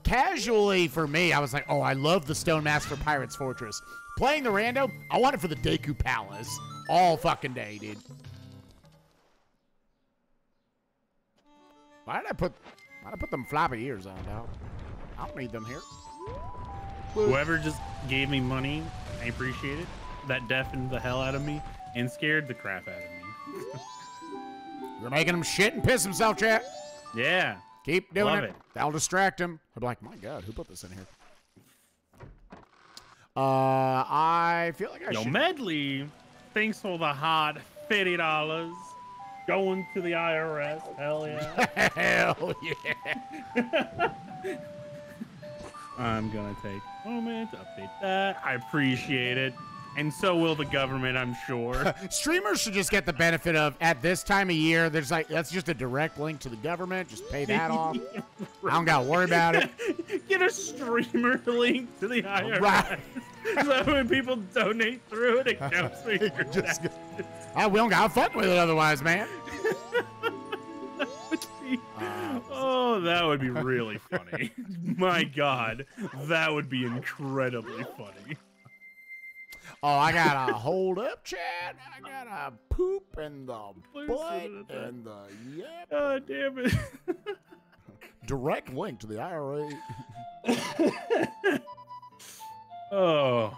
Casually, for me, I was like, oh, I love the Stone Mask for Pirate's Fortress. Playing the rando, I want it for the Deku Palace. All fucking day, dude. Why did I put them floppy ears on, dog? I don't need them here. Whoever just gave me money, I appreciate it. That deafened the hell out of me and scared the crap out of me. You're making him shit and piss himself, chat. Yeah. Keep doing it. That'll distract him. I'll be like, my God, who put this in here? I feel like I should. Yo, Medley, thanks for the hot $50. Going to the IRS. Hell yeah. Hell yeah. I'm gonna take a moment to update that. I appreciate it. And so will the government, I'm sure. Streamers should just get the benefit of, at this time of year, there's like, that's just a direct link to the government. Just pay that off. Yeah, right. I don't gotta worry about it. Get a streamer link to the IRS. Right. So when people donate through it, it counts for your taxes. We don't gotta fuck with it otherwise, man. Oh, that would be really funny. My God, that would be incredibly funny. Oh, I gotta hold up, Chad. I gotta poop and the butt and the yep. Oh, damn it. Direct link to the IRA. Oh.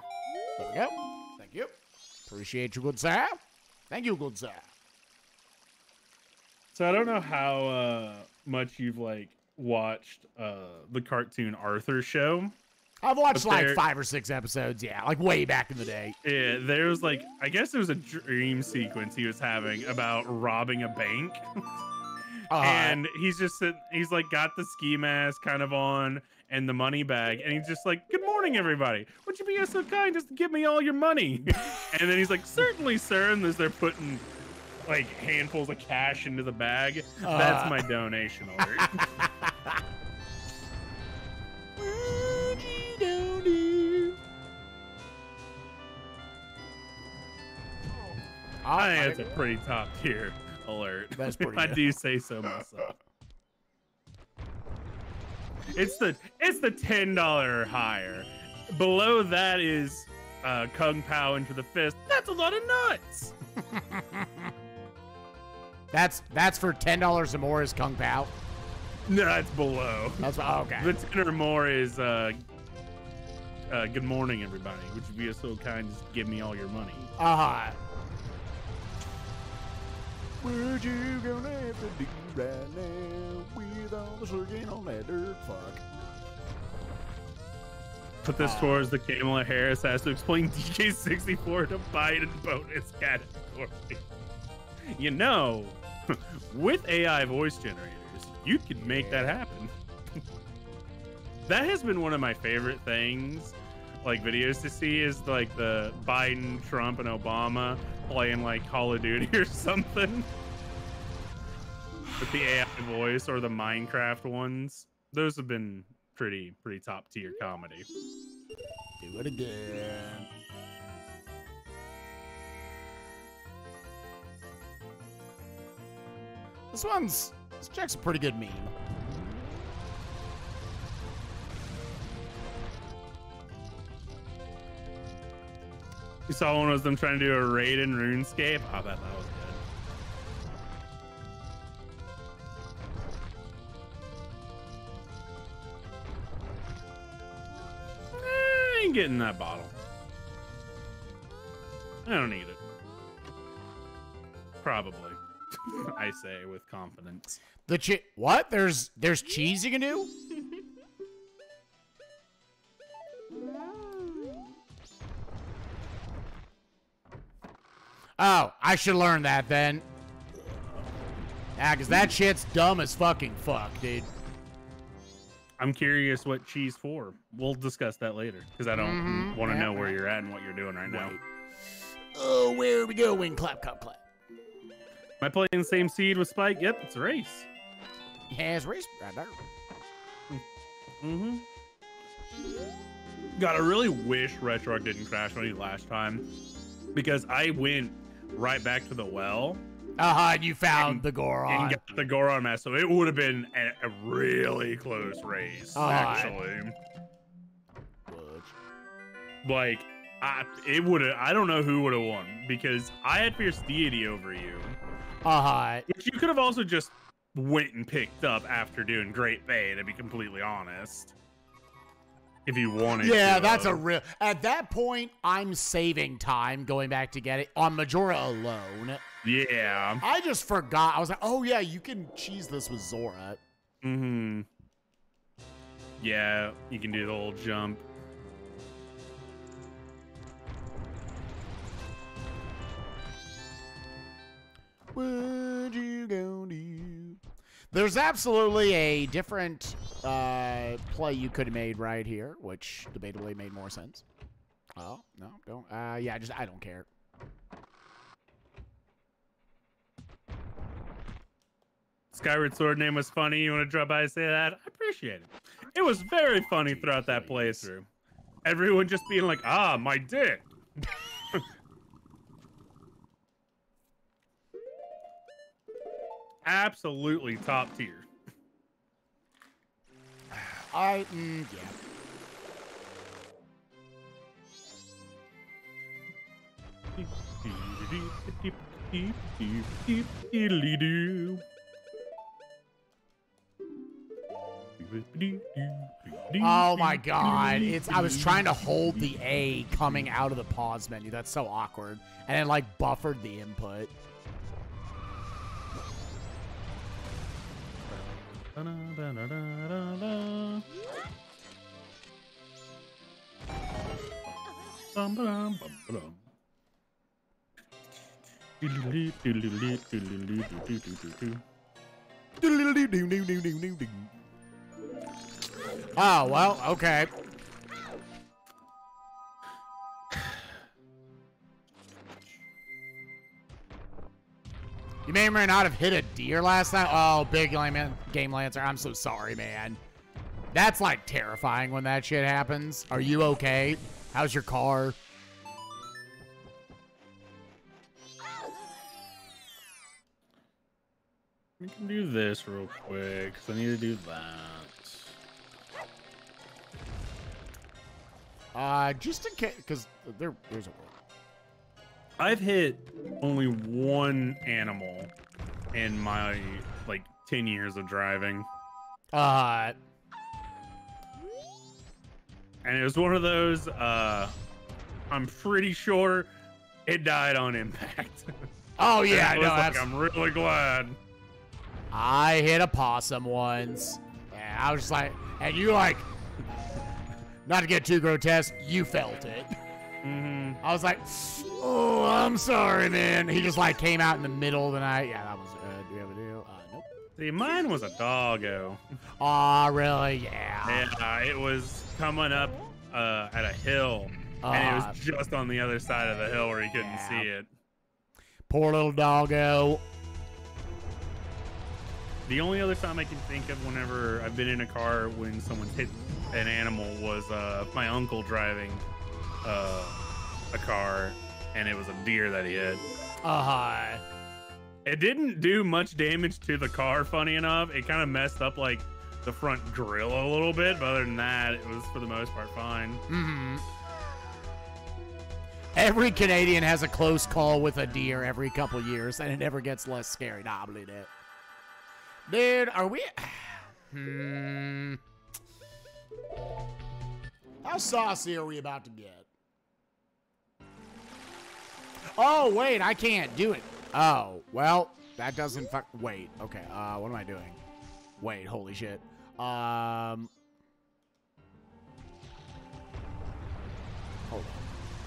There we go. Thank you. Appreciate you, good sir. Thank you, good sir. So I don't know how much you've like watched the cartoon Arthur show. I've watched like 5 or 6 episodes, yeah, like way back in the day. Yeah, there was like, I guess there was a dream sequence he was having about robbing a bank. And he's just sitting, he's like got the ski mask kind of on and the money bag, and he's just like, good morning everybody, would you be so kind as to give me all your money? And then he's like, certainly sir, and as they're putting like handfuls of cash into the bag. That's my donation alert. That's a pretty top tier alert. That's pretty. I do say so myself. It's the $10 or higher. Below that is Kung Pao into the fist. That's a lot of nuts. That's for $10 or more is Kung Pao. No, that's below. That's okay. The $10 or more is good morning, everybody. Would you be so kind as to give me all your money? Uh-huh. Would you gonna have to do right now with all the sugar on that dirt? Fuck. Put this towards the Kamala Harris has to explain DK64 to Biden bonus category. You know, with AI voice generators, you could make that happen. That has been one of my favorite things, like videos to see, is like the Biden, Trump, and Obama playing like Call of Duty or something. With the AI voice or the Minecraft ones. Those have been pretty top tier comedy. Do it again. This check's a pretty good meme. You saw one was them trying to do a raid in RuneScape. I bet that was good. I ain't getting that bottle. I don't need it. Probably. I say with confidence. What? There's cheese you can do? Oh, I should learn that then. Ah, because that shit's dumb as fucking fuck, dude. I'm curious what she's for. We'll discuss that later, because I don't want to know where you're at and what you're doing right now. Oh, where we go, wing clap, clap, clap. Am I playing the same seed with Spike? Yep, it's a race. Yeah, it's a race right there. God, I really wish Retroarch didn't crash on you last time, because I went right back to the well. And you found the Goron. And got the Goron mask, so it would have been a really close race, actually. Like, it would have, I don't know who would have won, because I had Fierce Deity over you. Which you could have also just went and picked up after doing Great Bay, to be completely honest. If you wanted to. Yeah, that's a real... At that point, I'm saving time going back to get it on Majora alone. Yeah. I just forgot. I was like, oh, yeah, you can cheese this with Zora. Yeah, you can do the old jump. Would you go to... There's absolutely a different play you could have made right here, which debatably made more sense. Oh, no, don't. Yeah, I don't care. Skyward Sword name was funny. You want to drop by and say that? I appreciate it. It was very funny throughout that playthrough. Everyone just being like, ah, my dick. Absolutely top tier. Yeah. Oh my god, it's I was trying to hold the A coming out of the pause menu. That's so awkward. And it like buffered the input. Oh, well, okay. You may or may not have hit a deer last night. Oh, big game lancer. I'm so sorry, man. That's like terrifying when that shit happens. Are you okay? How's your car? We can do this real quick, because I need to do that. Just in case, because there's a world. I've hit only one animal in my, like, 10 years of driving. And it was one of those, I'm pretty sure it died on impact. Oh, yeah, no, like, I'm really glad. I hit a possum once. Yeah, I was just like, and you, like, not to get too grotesque, you felt it. I was like, oh, I'm sorry, man. He just like came out in the middle of the night. Yeah, that was. Do we have a deal? Nope. See, mine was a doggo. Aw, really? Yeah. And, it was coming up at a hill, and it was just on the other side of the hill where he couldn't see it. Poor little doggo. The only other time I can think of whenever I've been in a car when someone's hit an animal was my uncle driving a car, and it was a deer that he hit. It didn't do much damage to the car, funny enough. It kind of messed up like the front grill a little bit, but other than that, it was for the most part fine. Every Canadian has a close call with a deer every couple years, and it never gets less scary. Nah, I believe that. Dude, are we how saucy are we about to get? Oh, wait, I can't do it. Oh, well, that doesn't fuck. Wait, okay, what am I doing? Wait, holy shit. Hold on.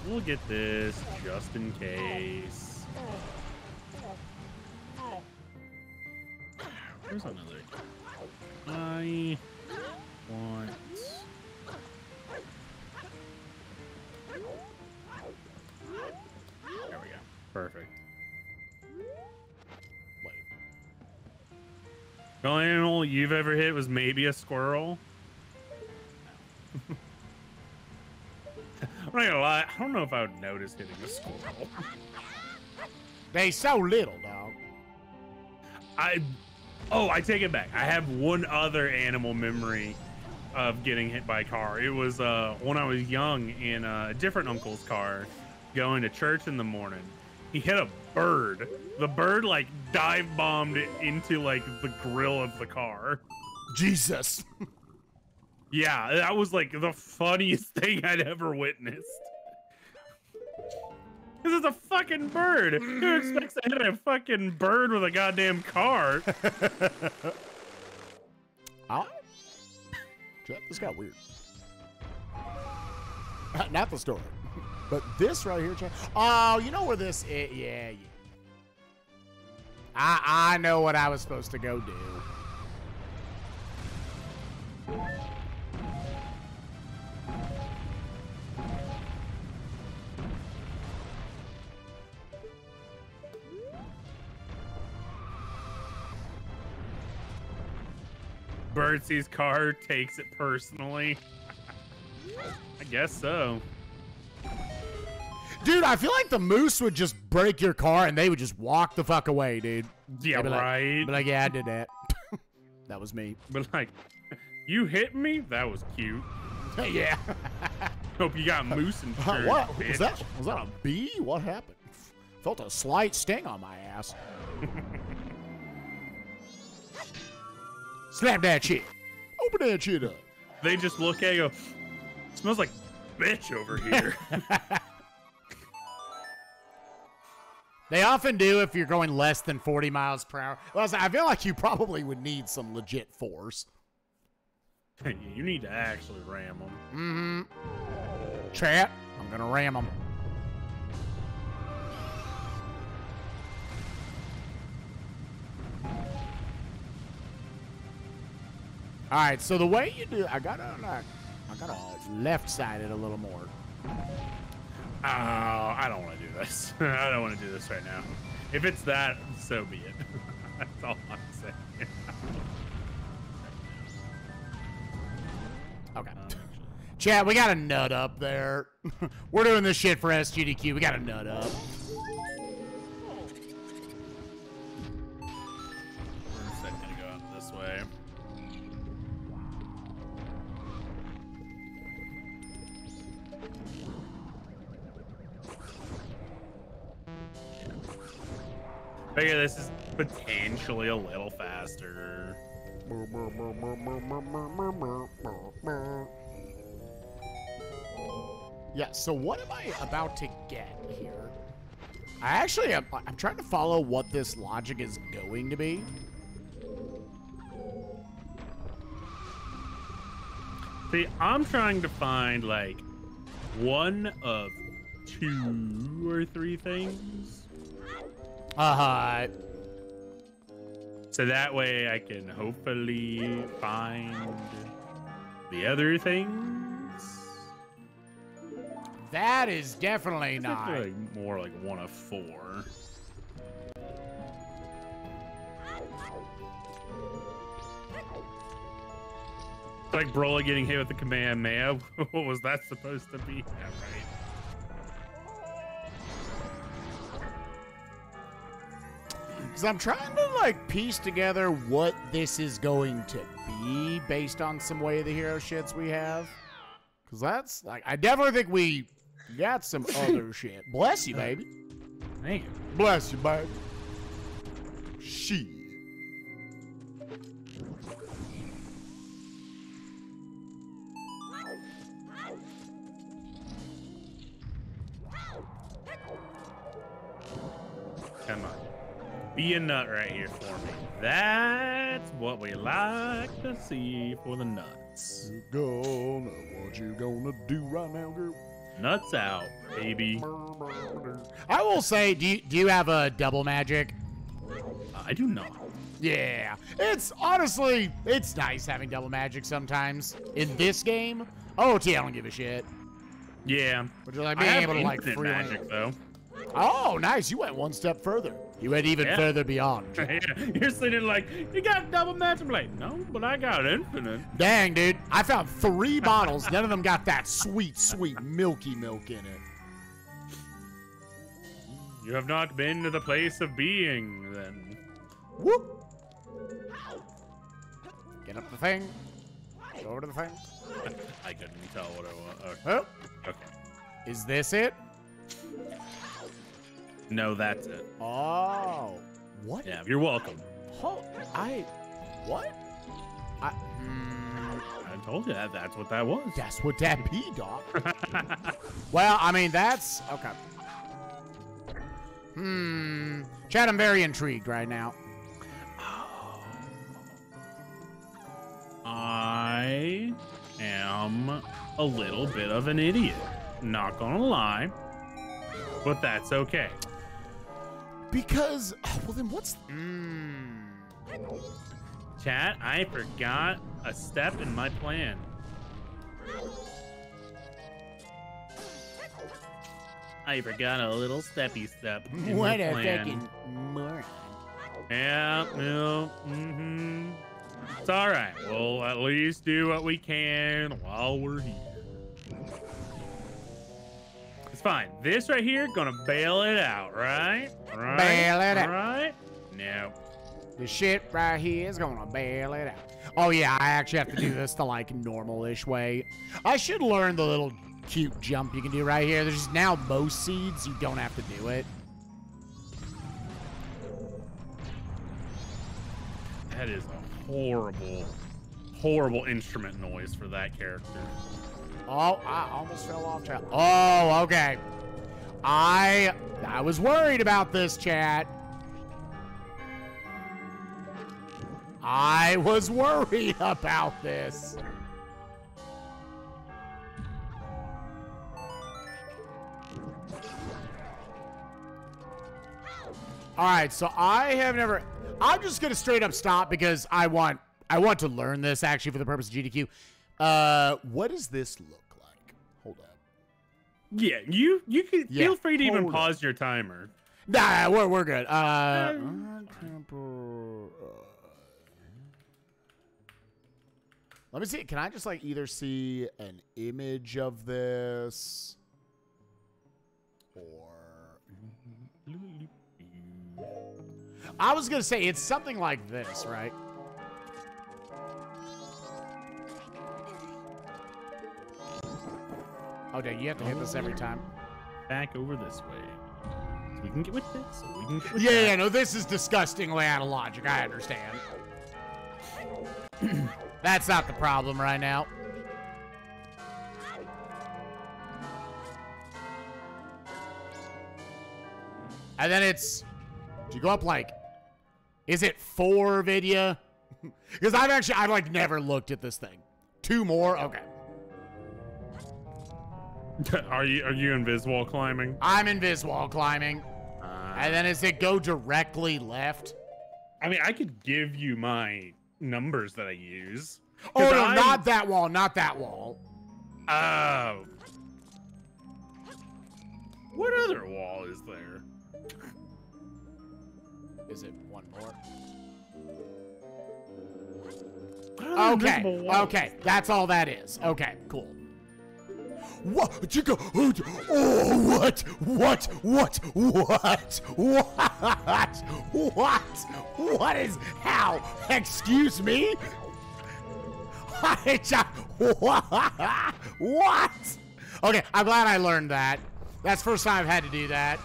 We'll get this just in case. There's another. I want. There we go. Perfect. Wait. The only animal you've ever hit was maybe a squirrel. I'm not gonna lie, I don't know if I would notice hitting a squirrel. They so little, dog. I take it back. I have one other animal memory of getting hit by a car. It was when I was young in a different uncle's car going to church in the morning. He hit a bird. The bird like dive bombed into like the grill of the car. Jesus. Yeah, that was like the funniest thing I'd ever witnessed. This is a fucking bird. Who expects to hit a fucking bird with a goddamn car? This got weird. Not the story, but this right here. Oh, you know where this is? Yeah, yeah. I know what I was supposed to go do. Bird sees car, takes it personally. I guess so. Dude, I feel like the moose would just break your car and they would just walk the fuck away, dude. Yeah, right. But like, yeah, I did that. That was me. But like, you hit me? That was cute. Yeah. Hope you got moose and shit. What? Bitch. Was that a bee? What happened? Felt a slight sting on my ass. Slap that shit. Open that shit up. They just look at you and go, smells like bitch over here. They often do if you're going less than 40 miles per hour. Well, I feel like you probably would need some legit force. You need to actually ram them. Mm-hmm. Chat, I'm going to ram them. All right, so the way you do, I gotta left side it a little more. Oh, I don't want to do this. I don't want to do this right now. If it's that, so be it. That's all I'm saying. Okay. Chat, we got to nut up there. We're doing this shit for SGDQ. We got to nut up. We're gonna go up this way. Figure this is potentially a little faster. Yeah, so what am I about to get here? I actually am, I'm trying to follow what this logic is going to be. See, I'm trying to find like one of two or three things. So that way I can hopefully find the other things. That is definitely not. Like more like one of four. It's like Broly getting hit with the Kamehameha. What was that supposed to be? Yeah, right. Because I'm trying to, like, piece together what this is going to be based on some Way of the Hero shits we have. Because that's, like, I definitely think we got some other shit. Bless you, baby. Thank you. Bless you, baby. Shit. Come on. Be a nut right here for me. That's what we like to see for the nuts. Gonna, what you gonna do right now, girl? Nuts out, baby. I will say, do you have a double magic? I do not. Yeah, it's honestly, it's nice having double magic sometimes. In this game, OT, I don't give a shit. Yeah. Which is like being able to like free magic though. Oh, nice! You went one step further. You went even further beyond. Yeah. You're sitting like, you got double magic blade. No, but I got infinite. Dang, dude! I found 3 bottles. None of them got that sweet, sweet milky milk in it. You have not been to the place of being, then. Whoop! Get up the thing. Go over to the thing. I couldn't tell what I was. Okay. Oh. Okay. Is this it? No, that's it. Oh, what? Yeah, you're welcome. Oh, what? I told you that's what that was. That's what that be, Doc. Well, I mean, that's, okay. Chad, I'm very intrigued right now. I am a little bit of an idiot. Not gonna lie, but that's okay. Because, well then what's... Chat, I forgot a step in my plan. I forgot a little steppy step in my plan. What a fucking moron. Yeah, no, It's all right. We'll at least do what we can while we're here. It's fine. This right here, gonna bail it out, right? Bail it out. Right? No. The shit right here is gonna bail it out. Oh yeah, I actually have to do this the like normal-ish way. I should learn the little cute jump you can do right here. There's just now most seeds, you don't have to do it. That is a horrible, horrible instrument noise for that character. Oh, I almost fell off, chat. Oh, okay. I was worried about this, chat. I was worried about this. All right, so I'm just gonna straight up stop because I want to learn this actually for the purpose of GDQ. What does this look like? Hold up. Yeah, you can feel free to even pause your timer. Nah, we're good. Let me see. Can I just like either see an image of this or? I was gonna say it's something like this, right? Oh, dang, you have to hit this every time. Back over this way. So we can get with this. So we can get with that. Yeah, no, this is disgustingly out of logic. I understand. That's not the problem right now. And then it's... Do you go up like... Is it 4 video? Because I've like never looked at this thing. 2 more? Okay. Are you invis wall climbing? I'm invis wall climbing. And then is it go directly left? I mean, I could give you my numbers that I use. Oh no, not that wall, not that wall. Oh. What other wall is there? Is it one more? Okay, okay, that's all that is. Okay, cool. What? You go? Oh, what? What? What? What? What? What? What is? How? Excuse me? What? Okay, I'm glad I learned that. That's the first time I've had to do that.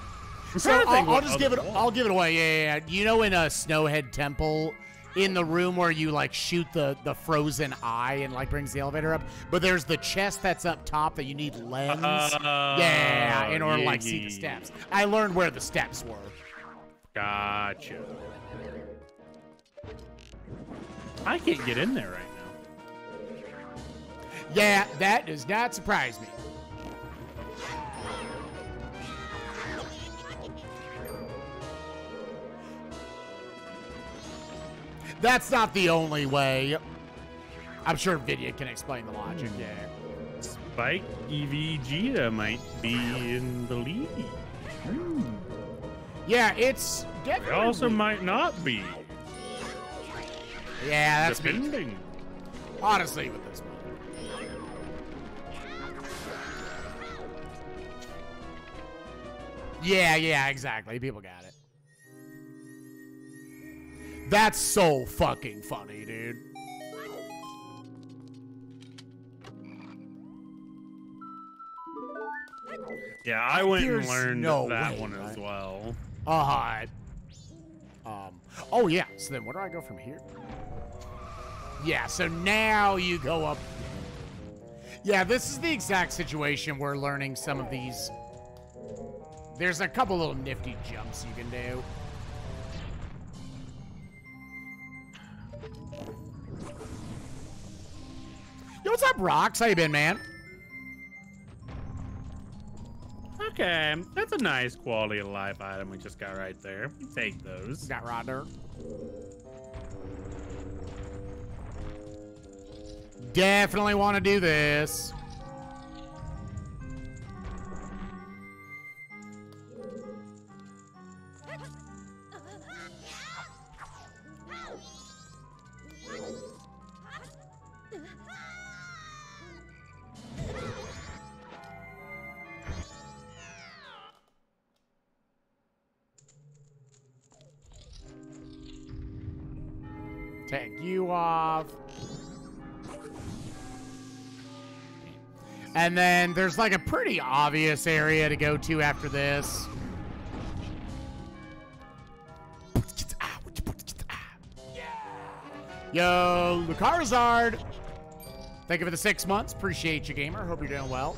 So I'll just give it. I'll give it away. Yeah. You know, in a Snowhead Temple. In the room where you like shoot the frozen eye and like brings the elevator up, but there's the chest that's up top that you need lens, in order to like see the steps. I learned where the steps were. Gotcha. I can't get in there right now. Yeah, that does not surprise me. That's not the only way. I'm sure Vidya can explain the logic there. Spike Vegeta might be in the lead. Yeah, it's definitely... It also might not be. Yeah, that's depending. Me. Honestly, with this one. Yeah, exactly. People got it. That's so fucking funny, dude. Yeah, I went and learned that one as well. Oh, yeah. So then where do I go from here? Yeah, so now you go up. Yeah, this is the exact situation we're learning some of these. There's a couple little nifty jumps you can do. Yo, what's up, Rox? How you been, man? Okay, that's a nice quality of life item we just got right there. We take those. Got Rodner. Definitely want to do this. Take you off. And then there's like a pretty obvious area to go to after this. Yo, Lucarizard. Thank you for the 6 months. Appreciate you, gamer. Hope you're doing well.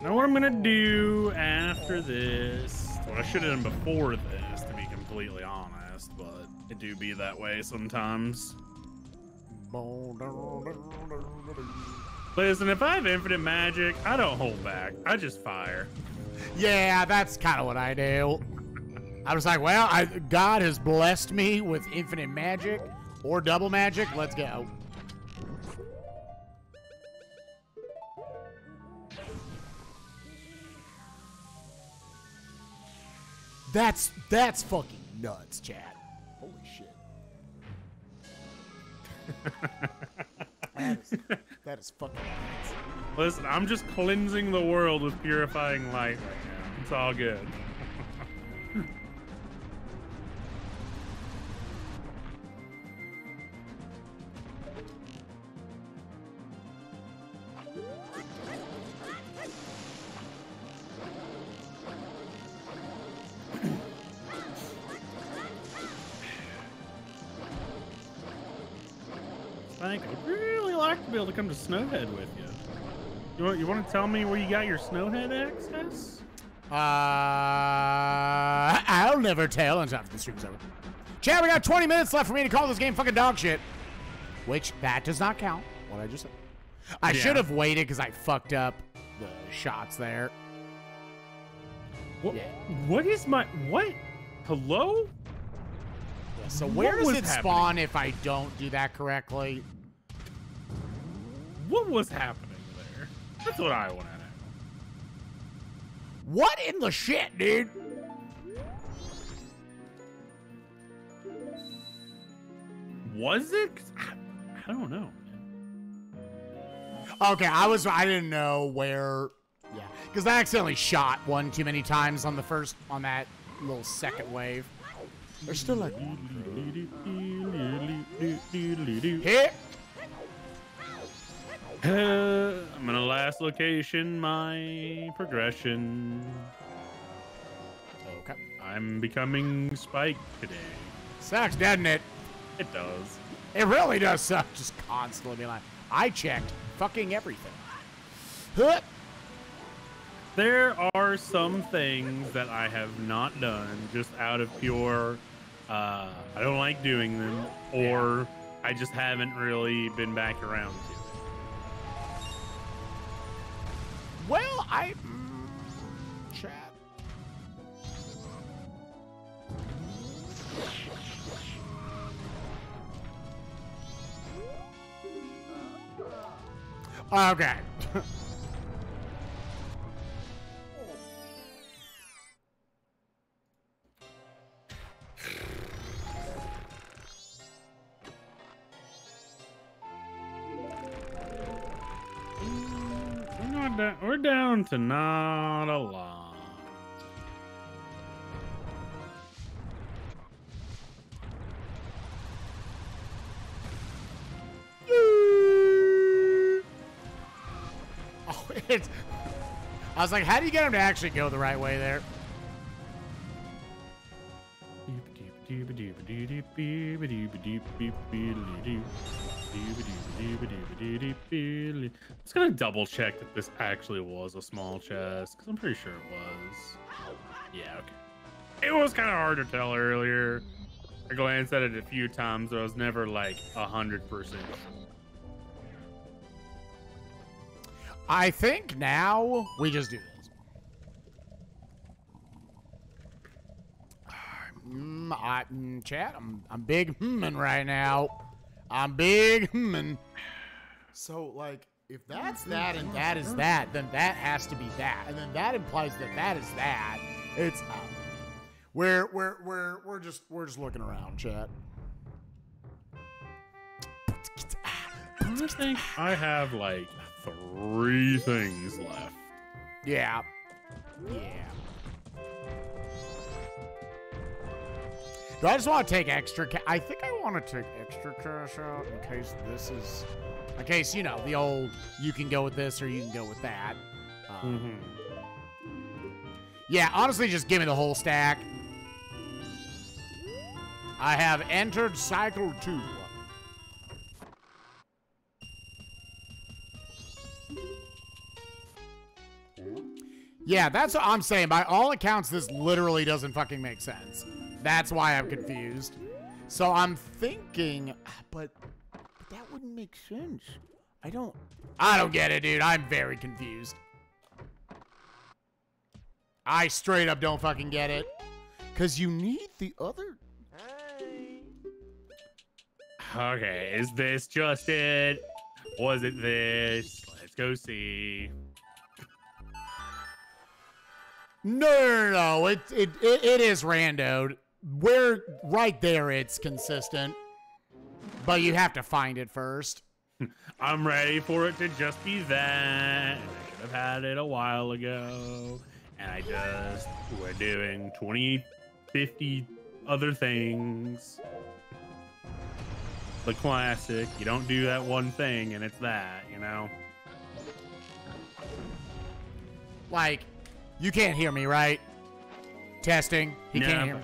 I know what I'm gonna do after this. What I should have done before this, to be completely honest, but it do be that way sometimes. Listen, if I have infinite magic, I don't hold back. I just fire. Yeah, that's kind of what I do. I was like, well, God has blessed me with infinite magic or double magic. Let's go. That's fucking nuts, Chad. Holy shit. that is fucking nuts. Listen, I'm just cleansing the world with purifying light right now. It's all good. To come to Snowhead with you. You want to tell me where you got your Snowhead access? I'll never tell until the stream's over. Chad, we got 20 minutes left for me to call this game fucking dog shit. Which, that does not count. What I just said. I should have waited because I fucked up the shots there. What is my... What? Hello? Yeah, so where does it spawn if I don't do that correctly? What was happening there? That's what I want to know. What in the shit, dude? Was it? I don't know. Okay, I didn't know where. Yeah, because I accidentally shot one too many times on the first, on that little second wave. There's still like hit. I'm gonna last location my progression. Okay. I'm becoming Spike today. Sucks, doesn't it? It does. It really does suck. Just constantly being like, I checked fucking everything. Huh. There are some things that I have not done just out of pure, I don't like doing them, or I just haven't really been back around to. Well, I... Chad. Okay. We're down to not a lot. Oh, it's... I was like, how do you get him to actually go the right way there? I'm just gonna double check that this actually was a small chest, because I'm pretty sure it was. Yeah, okay. It was kind of hard to tell earlier. I glanced at it a few times, but I was never like 100%. I think now we just do this. Chat, I'm big humming right now. I'm big humming. So, like, if that's that and that is that, then that has to be that, and then that implies that that is that. It's we're just looking around, chat. I think I have like 3 things left. Yeah. Yeah. Do I just want to take extra cash? I think I want to take extra cash out in case this is... In case, you know, the old, you can go with this or you can go with that. Yeah, honestly, just give me the whole stack. I have entered cycle 2. Yeah, that's what I'm saying. By all accounts, this literally doesn't fucking make sense. That's why I'm confused. So I'm thinking, but that wouldn't make sense. I don't get it, dude. I'm very confused. I straight up don't fucking get it. Cause you need the other. Okay, is this just it? Was it this? Let's go see. No. It is randoed. We're right there. It's consistent, but you have to find it first. I'm ready for it to just be that. I should have had it a while ago, and I just we're doing 50 other things. The classic. You don't do that one thing, and it's that. You know, like. You can't hear me, right? Testing. He can't hear me.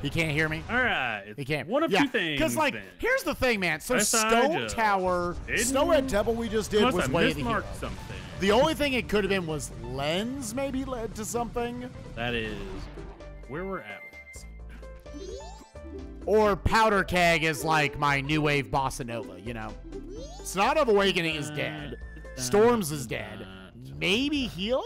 He can't hear me. All right. He can't. One of two things. Because, like, then. Here's the thing, man. So, Stone Tower, Snowhead Temple we just did was Way of the Hero. Something. The only thing it could have been was Lens maybe led to something. That is where we're at. Or Powder Keg is, like, my new wave bossa nova, you know? Snot of Awakening is dead. Storms is dead. Maybe Healing?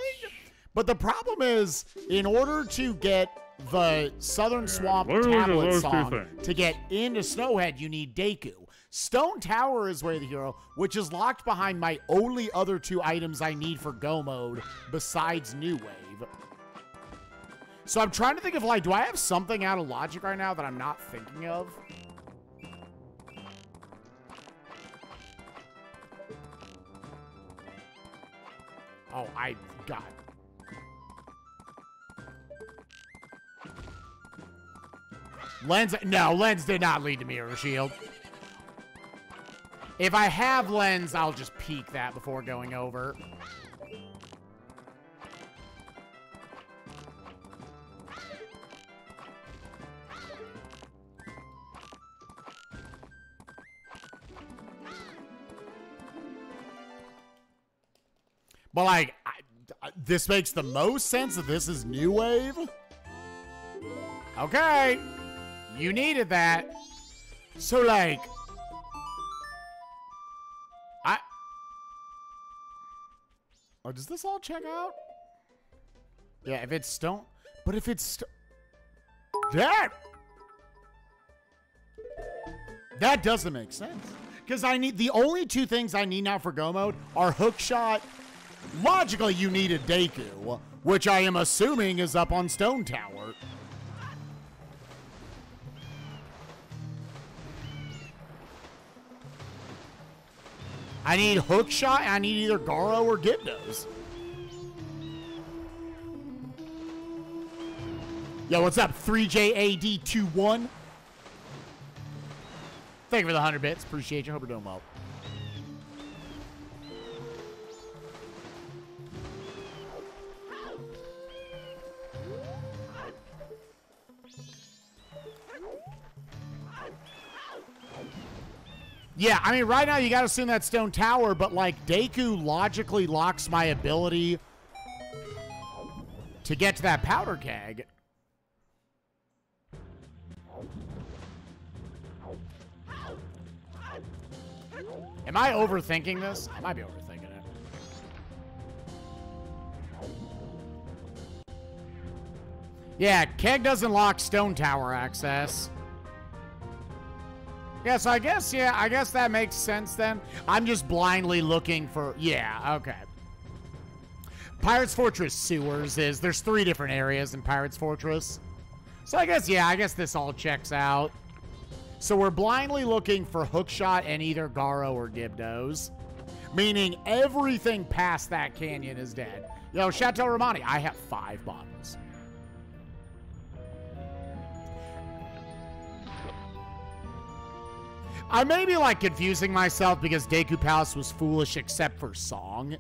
But the problem is, in order to get the Southern Swamp Tablet song to get into Snowhead, you need Deku. Stone Tower is Way of the Hero, which is locked behind my only other 2 items I need for Go Mode besides New Wave. So I'm trying to think of, like, do I have something out of logic right now that I'm not thinking of? Oh, I got it. Lens did not lead to Mirror Shield. If I have Lens, I'll just peek that before going over. But, like, this makes the most sense that this is New Wave. Okay. You needed that. So, like... Oh, does this all check out? Yeah, if it's stone... But if it's That doesn't make sense. Because I need... The only two things I need now for go mode are hookshot. Logically, you need a Deku, which I am assuming is up on Stone Tower. I need hookshot, and I need either Garo or Gibdos. Yo, what's up, 3JAD21? Thank you for the 100 bits. Appreciate you. Hope you're doing well. Yeah, I mean, right now you got to assume that Stone Tower, but, like, Deku logically locks my ability to get to that powder keg. Am I overthinking this? I might be overthinking it. Yeah, keg doesn't lock Stone Tower access. Yes, I guess that makes sense then. I'm just blindly looking for, yeah, okay. Pirate's Fortress sewers is, there's 3 different areas in Pirate's Fortress. So I guess, yeah, I guess this all checks out. So we're blindly looking for hookshot and either Garo or Gibdos. Meaning everything past that canyon is dead. Yo, Chateau Romani, I have 5 bottles. I may be, like, confusing myself because Deku Palace was foolish except for song.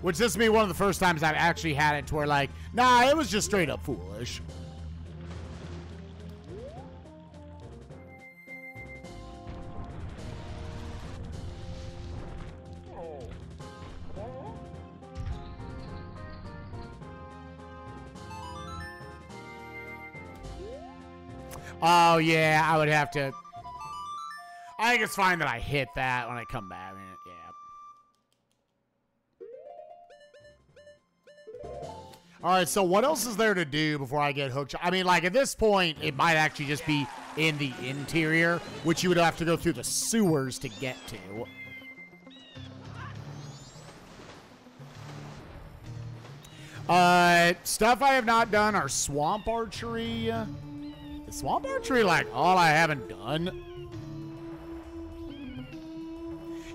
Which this will be one of the first times I've actually had it to where, like, nah, it was just straight up foolish. Oh, yeah, I would have to... I think it's fine that I hit that when I come back. I mean, yeah. All right, so what else is there to do before I get hooked? I mean, like, at this point, it might actually just be in the interior, which you would have to go through the sewers to get to. Stuff I have not done are swamp archery. Is swamp archery, like, all I haven't done?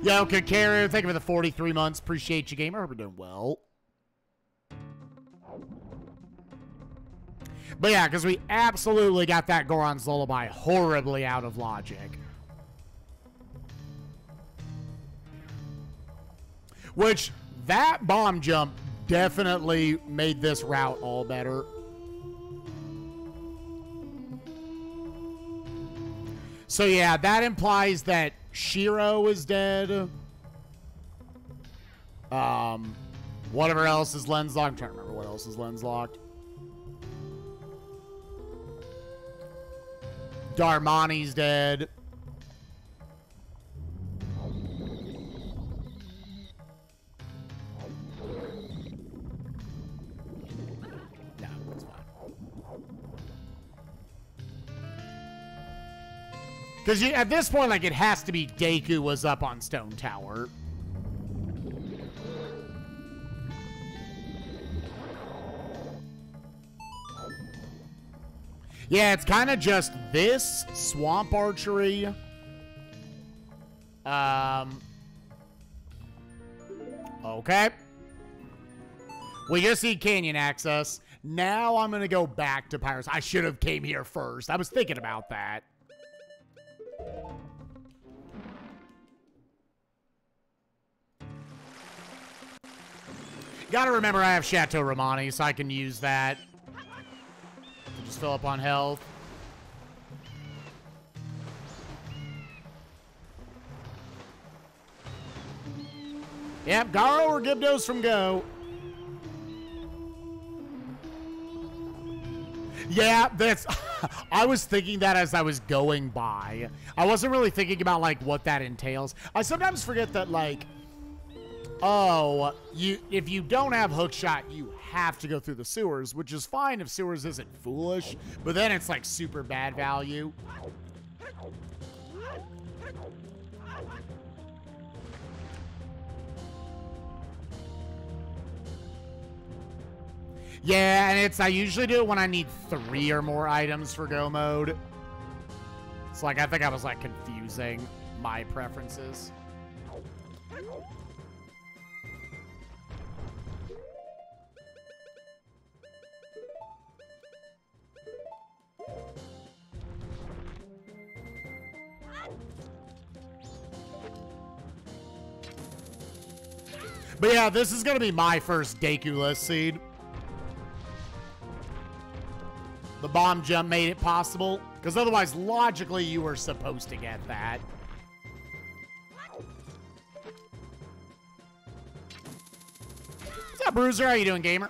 Yo, Kakaru, thank you for the 43 months. Appreciate you, gamer. Hope you're doing well. But yeah, because we absolutely got that Goron's Lullaby horribly out of logic. Which, that bomb jump definitely made this route all better. So yeah, that implies that Shiro is dead. Whatever else is lens locked. I'm trying to remember what else is lens locked. Darmani's dead. Because at this point, like, it has to be Deku was up on Stone Tower. Yeah, it's kind of just this, swamp archery. Okay. We just need canyon access. Now I'm going to go back to Pirates. I should have came here first. I was thinking about that. Gotta remember I have Chateau Romani, so I can use that. Just fill up on health. Yep, Garo or Gibdos from Go. Yeah, that's... I was thinking that as I was going by. I wasn't really thinking about, like, what that entails. I sometimes forget that, like... oh, if you don't have hookshot, you have to go through the sewers, which is fine if sewers isn't foolish, but then it's like super bad value. Yeah, and I usually do it when I need 3 or more items for go mode. It's like, I think I was like confusing my preferences. But yeah, this is gonna be my first Deku list seed. The bomb jump made it possible, because otherwise, logically, you were supposed to get that. What's up, Bruiser? How you doing, gamer?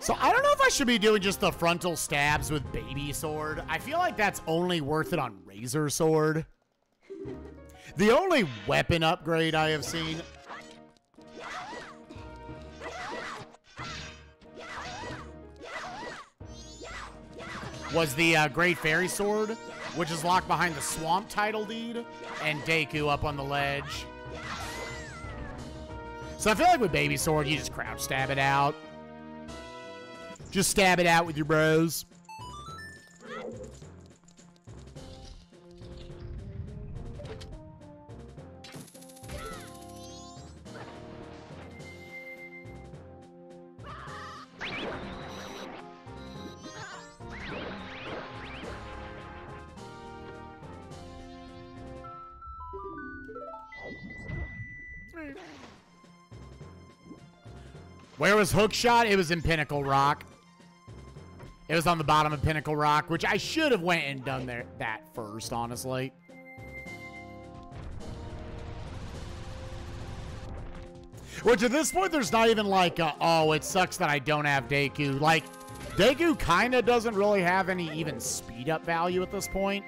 So I don't know if I should be doing just the frontal stabs with baby sword. I feel like that's only worth it on razor sword. The only weapon upgrade I have seen. Was the Great Fairy Sword, which is locked behind the Swamp Title Deed, and Deku up on the ledge. So I feel like with Baby Sword, you just crouch stab it out. Just stab it out with your bros. Where was Hookshot? It was in Pinnacle Rock. It was on the bottom of Pinnacle Rock, which I should have went and done that first, honestly. Which at this point, there's not even like, oh, it sucks that I don't have Deku. Like, Deku kind of doesn't really have any even speed up value at this point.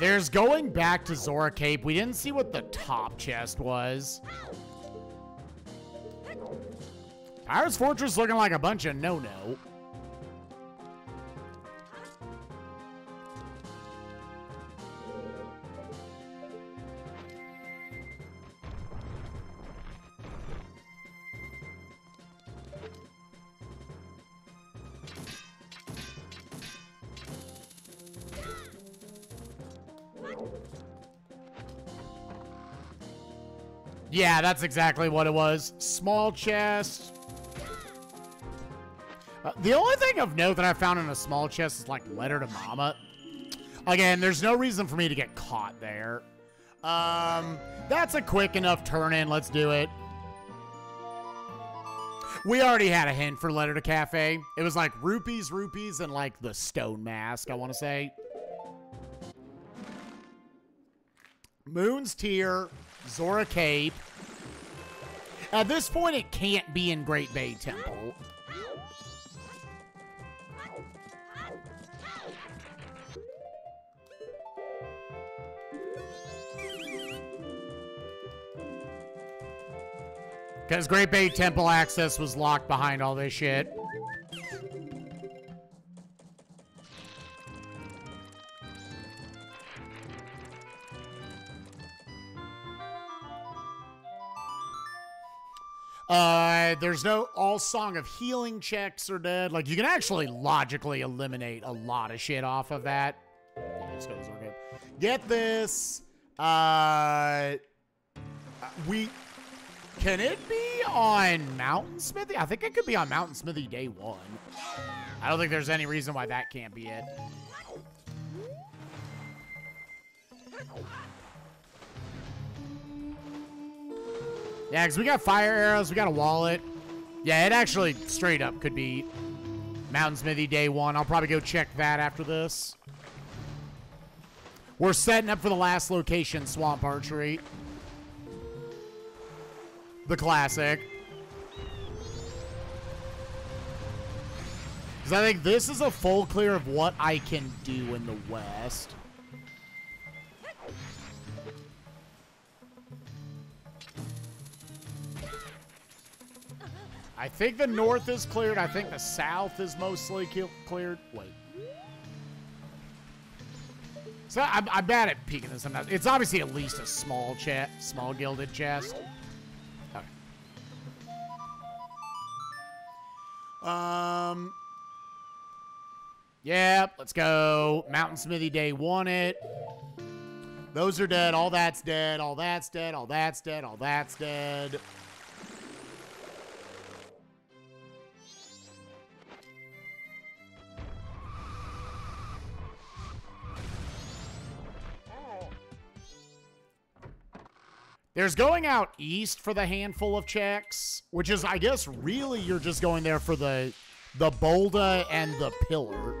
There's going back to Zora Cape. We didn't see what the top chest was. Pirate's Fortress looking like a bunch of no-no. Yeah, that's exactly what it was. Small chest. The only thing of note that I found in a small chest is like letter to mama. Again, there's no reason for me to get caught there. That's a quick enough turn in. Let's do it. We already had a hint for letter to cafe. It was like rupees, and like the stone mask, I want to say. Moon's Tear. Zora Cape. At this point, it can't be in Great Bay Temple. Because Great Bay Temple access was locked behind all this shit. There's no all Song of Healing checks are dead. Like, you can actually logically eliminate a lot of shit off of that. Get this. We... Can it be on Mountain Smithy? I think it could be on Mountain Smithy day one. I don't think there's any reason why that can't be it. Yeah, because we got fire arrows, we got a wallet. Yeah, it actually straight up could be Mountain Smithy day one. I'll probably go check that after this. We're setting up for the last location, Swamp Archery. The classic. Because I think this is a full clear of what I can do in the West. I think the North is cleared. I think the South is mostly cleared. Wait. So I'm bad at peeking this sometimes. It's obviously at least a small small gilded chest. Okay. Yeah, let's go. Mountain Smithy Day 1 it. Those are dead. All that's dead. All that's dead. All that's dead. All that's dead. There's going out east for the handful of checks, which is, I guess, really you're just going there for the boulder and the pillar.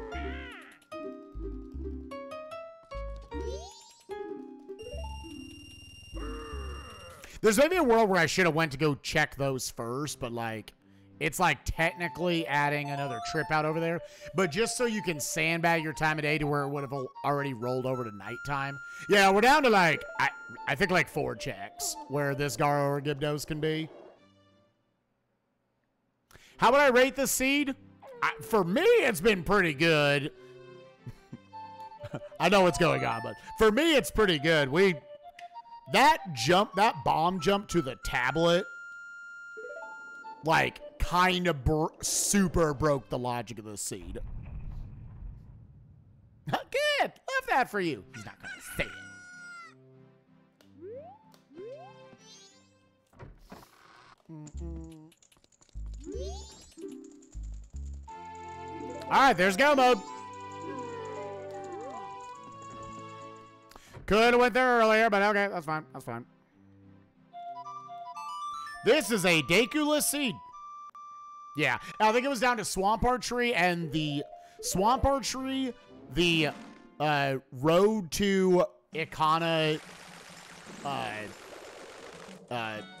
There's maybe a world where I should have went to go check those first, but like, it's like technically adding another trip out over there. But just so you can sandbag your time of day to where it would have already rolled over to nighttime. Yeah, we're down to like, I think like 4 checks where this Garo or Gibdos can be. How would I rate this seed? For me, it's been pretty good. I know what's going on, but for me, it's pretty good. That bomb jump to the tablet, like kind of super broke the logic of the seed. Good, love that for you. He's not gonna say it. All right, there's go mode. Could have went there earlier, but okay, that's fine. That's fine. This is a Deku-less seed. Yeah, I think it was down to Swamp Archery and the Swamp Archery, the road to Ikana.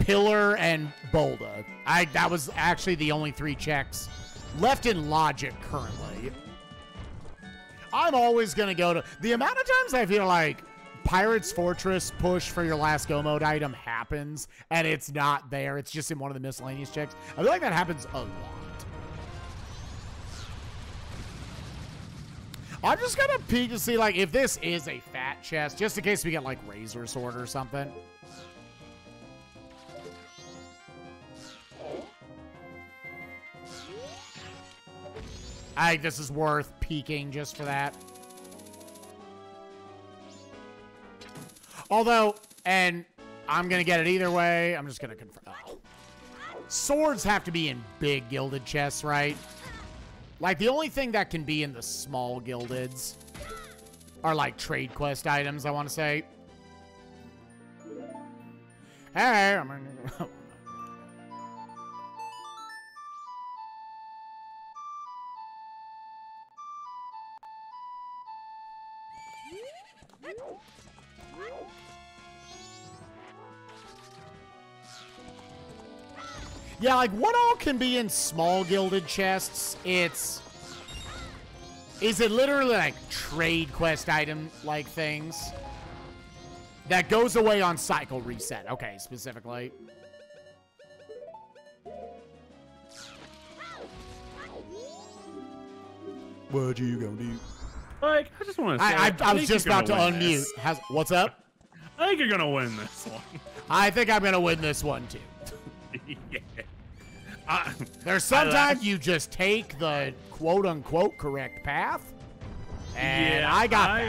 Pillar and Bolda. That was actually the only 3 checks left in logic currently. I'm always gonna go to the amount of times I feel like Pirate's Fortress push for your last go mode item happens and it's not there. It's just in one of the miscellaneous checks. I feel like that happens a lot. I'm just gonna peek to see like if this is a fat chest, just in case we get like Razor Sword or something. I think this is worth peeking just for that. Although, and I'm going to get it either way. I'm just going to confirm. Oh. Swords have to be in big gilded chests, right? Like, the only thing that can be in the small gildeds are, like, trade quest items, I want to say. Hey, I'm going to... Yeah, like, what all can be in small gilded chests? Is it literally, like, trade quest item-like things? That goes away on cycle reset. Okay, specifically. What you gonna do? Like, I just want to say... I was just about to unmute. What's up? I think you're gonna win this one. I think I'm gonna win this one, too. Yeah. There's sometimes you just take the quote-unquote correct path, and yeah, I got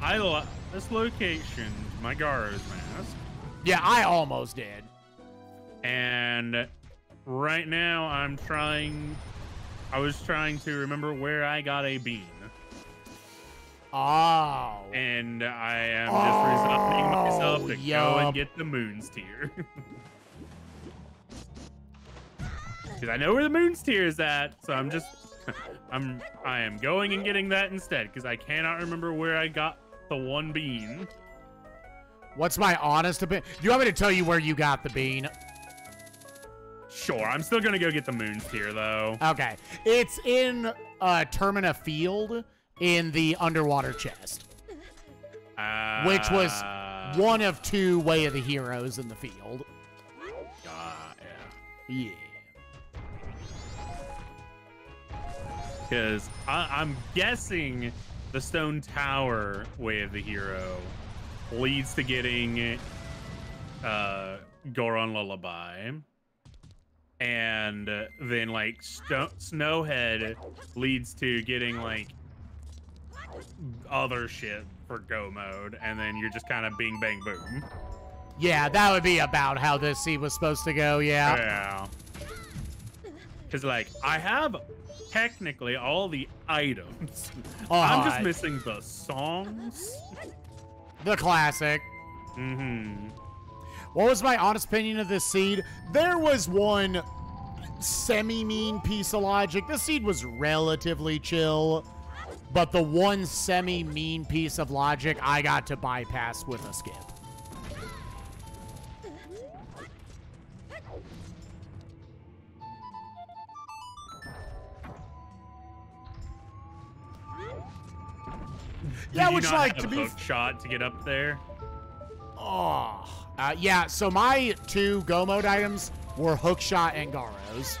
that. This location, my Garo's mask, Yeah, I almost did. And right now I'm trying... I was trying to remember where I got a bean. Oh. And I am just resigning myself to go and get the Moon's Tear. Because I know where the Moon's Tear is at, so I'm just... I am going and getting that instead, because I cannot remember where I got the one bean. What's my honest opinion? Do you want me to tell you where you got the bean? Sure, I'm still gonna go get the Moon's Tear though. Okay, it's in Termina Field in the underwater chest, which was one of two Way of the Heroes in the field. Yeah. Because I'm guessing the Stone Tower Way of the Hero leads to getting Goron Lullaby. And then, like, Snowhead leads to getting, like, other shit for go mode. And then you're just kind of bing, bang, boom. Yeah, that would be about how this seed was supposed to go, yeah. Yeah. Because, like, I have technically all the items. I'm just missing the songs. The classic. Mm-hmm. What was my honest opinion of this seed? There was one semi-mean piece of logic. This seed was relatively chill, but the one semi-mean piece of logic I got to bypass with a skip. Yeah, which, like, to be shot to get up there. Oh. Yeah, so my two go mode items were Hookshot and Garo's.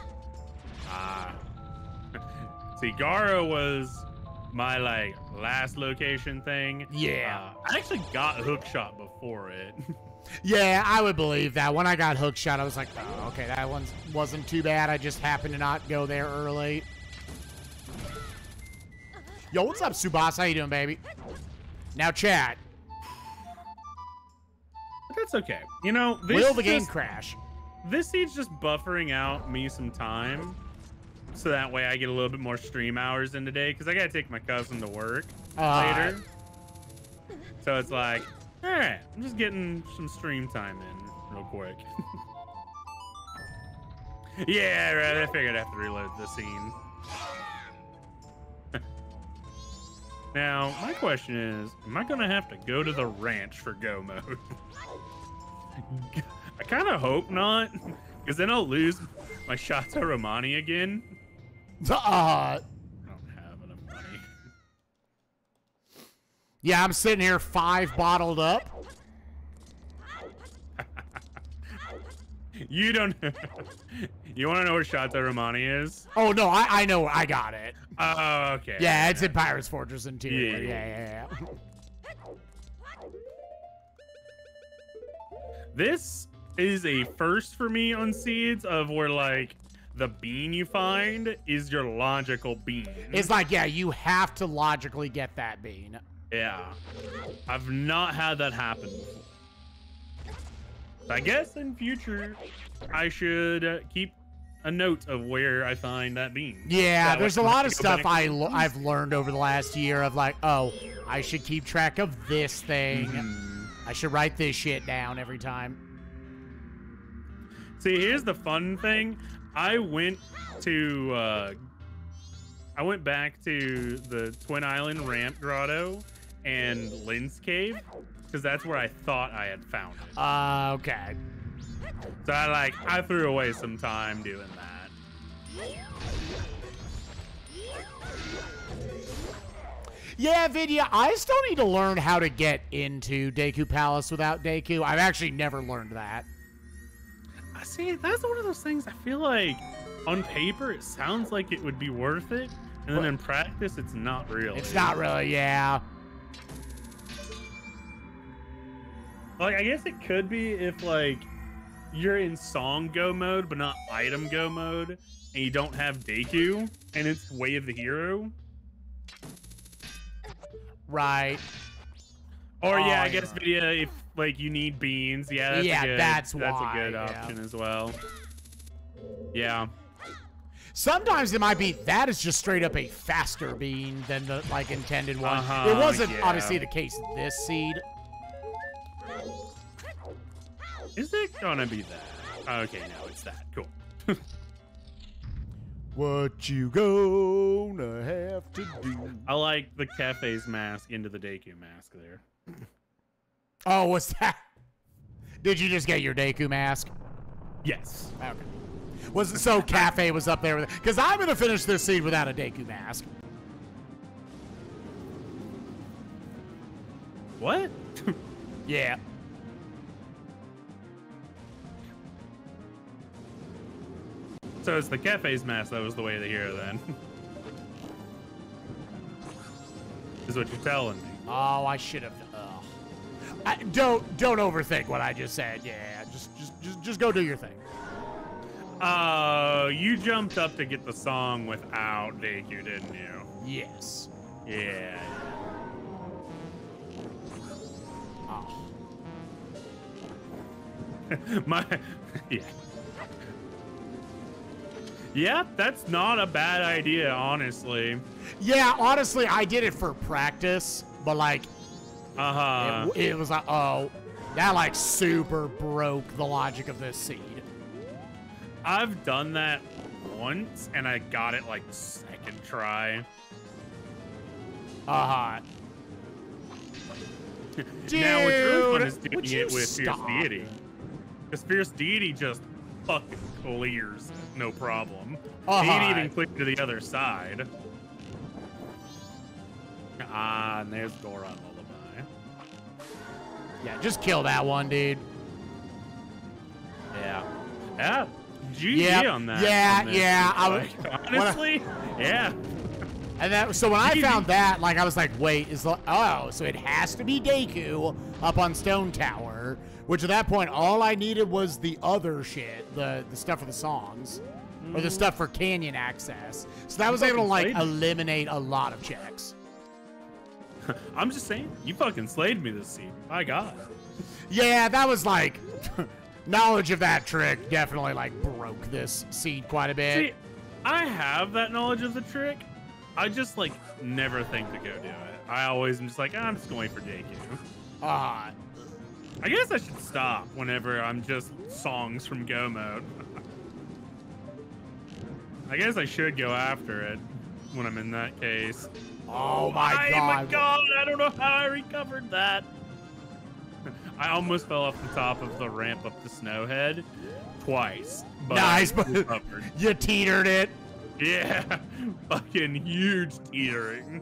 See, Garo was my, like, last location thing. Yeah. I actually got Hookshot before it. Yeah, I would believe that. When I got Hookshot, I was like, oh, okay, that one wasn't too bad. I just happened to not go there early. Yo, what's up, Subasa? How you doing, baby? Now, chat. That's okay. You know, will the game crash? This seed's just buffering out me some time, so that way I get a little bit more stream hours in today, because I gotta take my cousin to work later. So it's like, all right, I'm just getting some stream time in real quick. Yeah, right. I figured I have to reload the scene. Now, my question is, am I going to have to go to the ranch for go mode? I kind of hope not, because then I'll lose my Chateau Romani again. I don't have enough money. Yeah, I'm sitting here 5 bottled up. You don't... You want to know where Chateau Romani is? Oh, no, I know. I got it. Oh, okay. Yeah, it's in Pirate's Fortress in 2. Yeah. This is a first for me on seeds of where, like, the bean you find is your logical bean. It's like, yeah, you have to logically get that bean. Yeah. I've not had that happen before. I guess in future, I should keep a note of where I find that bean. Yeah, there's a lot of stuff I've learned over the last year of, like, oh, I should keep track of this thing. I should write this shit down every time. See, here's the fun thing. I went back to the Twin Island Ramp Grotto and Lynn's Cave, because that's where I thought I had found it. Okay. So I threw away some time doing that. Yeah, Vidya, I still need to learn how to get into Deku Palace without Deku. I've actually never learned that. See, that's one of those things I feel like on paper it sounds like it would be worth it, and then in practice it's not really. It's not really, yeah. Like, I guess it could be if, like, you're in song go mode, but not item go mode, and you don't have Deku, and it's Way of the Hero. Right. Or yeah, I guess video if like you need beans. Yeah, that's a good, option as well. Yeah. Sometimes it might be that is just straight up a faster bean than the like intended one. It wasn't obviously the case this seed. Is it gonna be that? Okay, no, it's that. Cool. What you gonna have to do? I like the cafe's mask into the Deku mask there. Oh, what's that? Did you just get your Deku mask? Yes. Okay. Wasn't so cafe was up there with it because I'm gonna finish this scene without a Deku mask. What? Yeah. So it's the cafe's mask that was the way to the hero then. Is what you're telling me. Oh, I should have. Don't overthink what I just said. Yeah, just go do your thing. You jumped up to get the song without Deku, didn't you? Yes. Yeah. Oh. Yeah. Yeah, that's not a bad idea, honestly. Yeah, honestly, I did it for practice, but like, it was like, oh, that like super broke the logic of this seed. I've done that once, and I got it like second try. Dude, now what's really fun is doing it with Fierce Deity, because Fierce Deity just fucking clears. No problem. He'd even click to the other side. Ah, and there's Goron Lullaby. Yeah, just kill that one, dude. Yeah. Yeah. GG on that. Yeah. Honestly, yeah. And that. So when I found that, like, I was like, wait, is the, so it has to be Deku up on Stone Tower. Which at that point, all I needed was the other shit, the stuff for the songs, or the stuff for canyon access. So that was able to like eliminate a lot of checks. I'm just saying, you fucking slayed me this scene. My God. Yeah, that was like knowledge of that trick definitely like broke this seed quite a bit. See, I have that knowledge of the trick. I just like never think to go do it. I always am just like, I'm just going for DQ. I guess I should stop whenever I'm just songs from go mode. I guess I should go after it when I'm in that case. Oh my god, I don't know how I recovered that. I almost fell off the top of the ramp up to Snowhead twice. But nice, but you teetered it. Yeah, fucking huge teetering.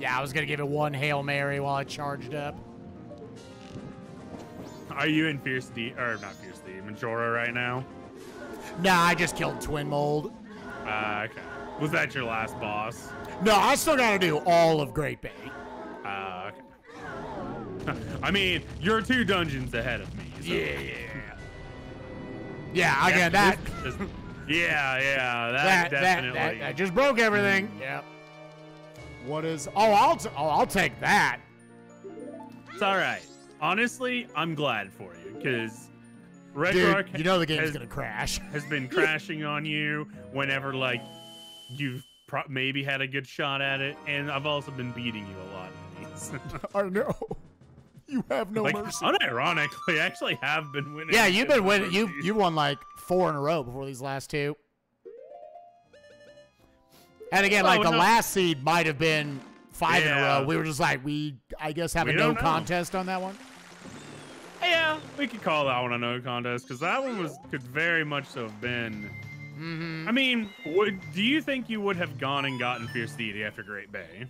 Yeah, I was going to give it one Hail Mary while I charged up. Are you in Fierce D, or not Fierce D, Majora right now? Nah, I just killed Twin Mold. Okay. Was that your last boss? No, I still got to do all of Great Bay. Okay. I mean, you're two dungeons ahead of me. So. Yeah, again, that. Just, that definitely. That just broke everything. Yep. What is... I'll take that. It's all right. Honestly, I'm glad for you because Retro, you know the game's gonna crash. Has been crashing on you whenever like you've maybe had a good shot at it, and I've also been beating you a lot in these. I know. You have no mercy. Unironically, I actually have been winning. Yeah, you've been winning. You won like 4 in a row before these last two. And again, like the last seed might have been 5 in a row. We were just like, I guess, have a no contest on that one. Yeah, we could call that one a no contest because that one was could very much so have been. I mean, do you think you would have gone and gotten Fierce Deity after Great Bay?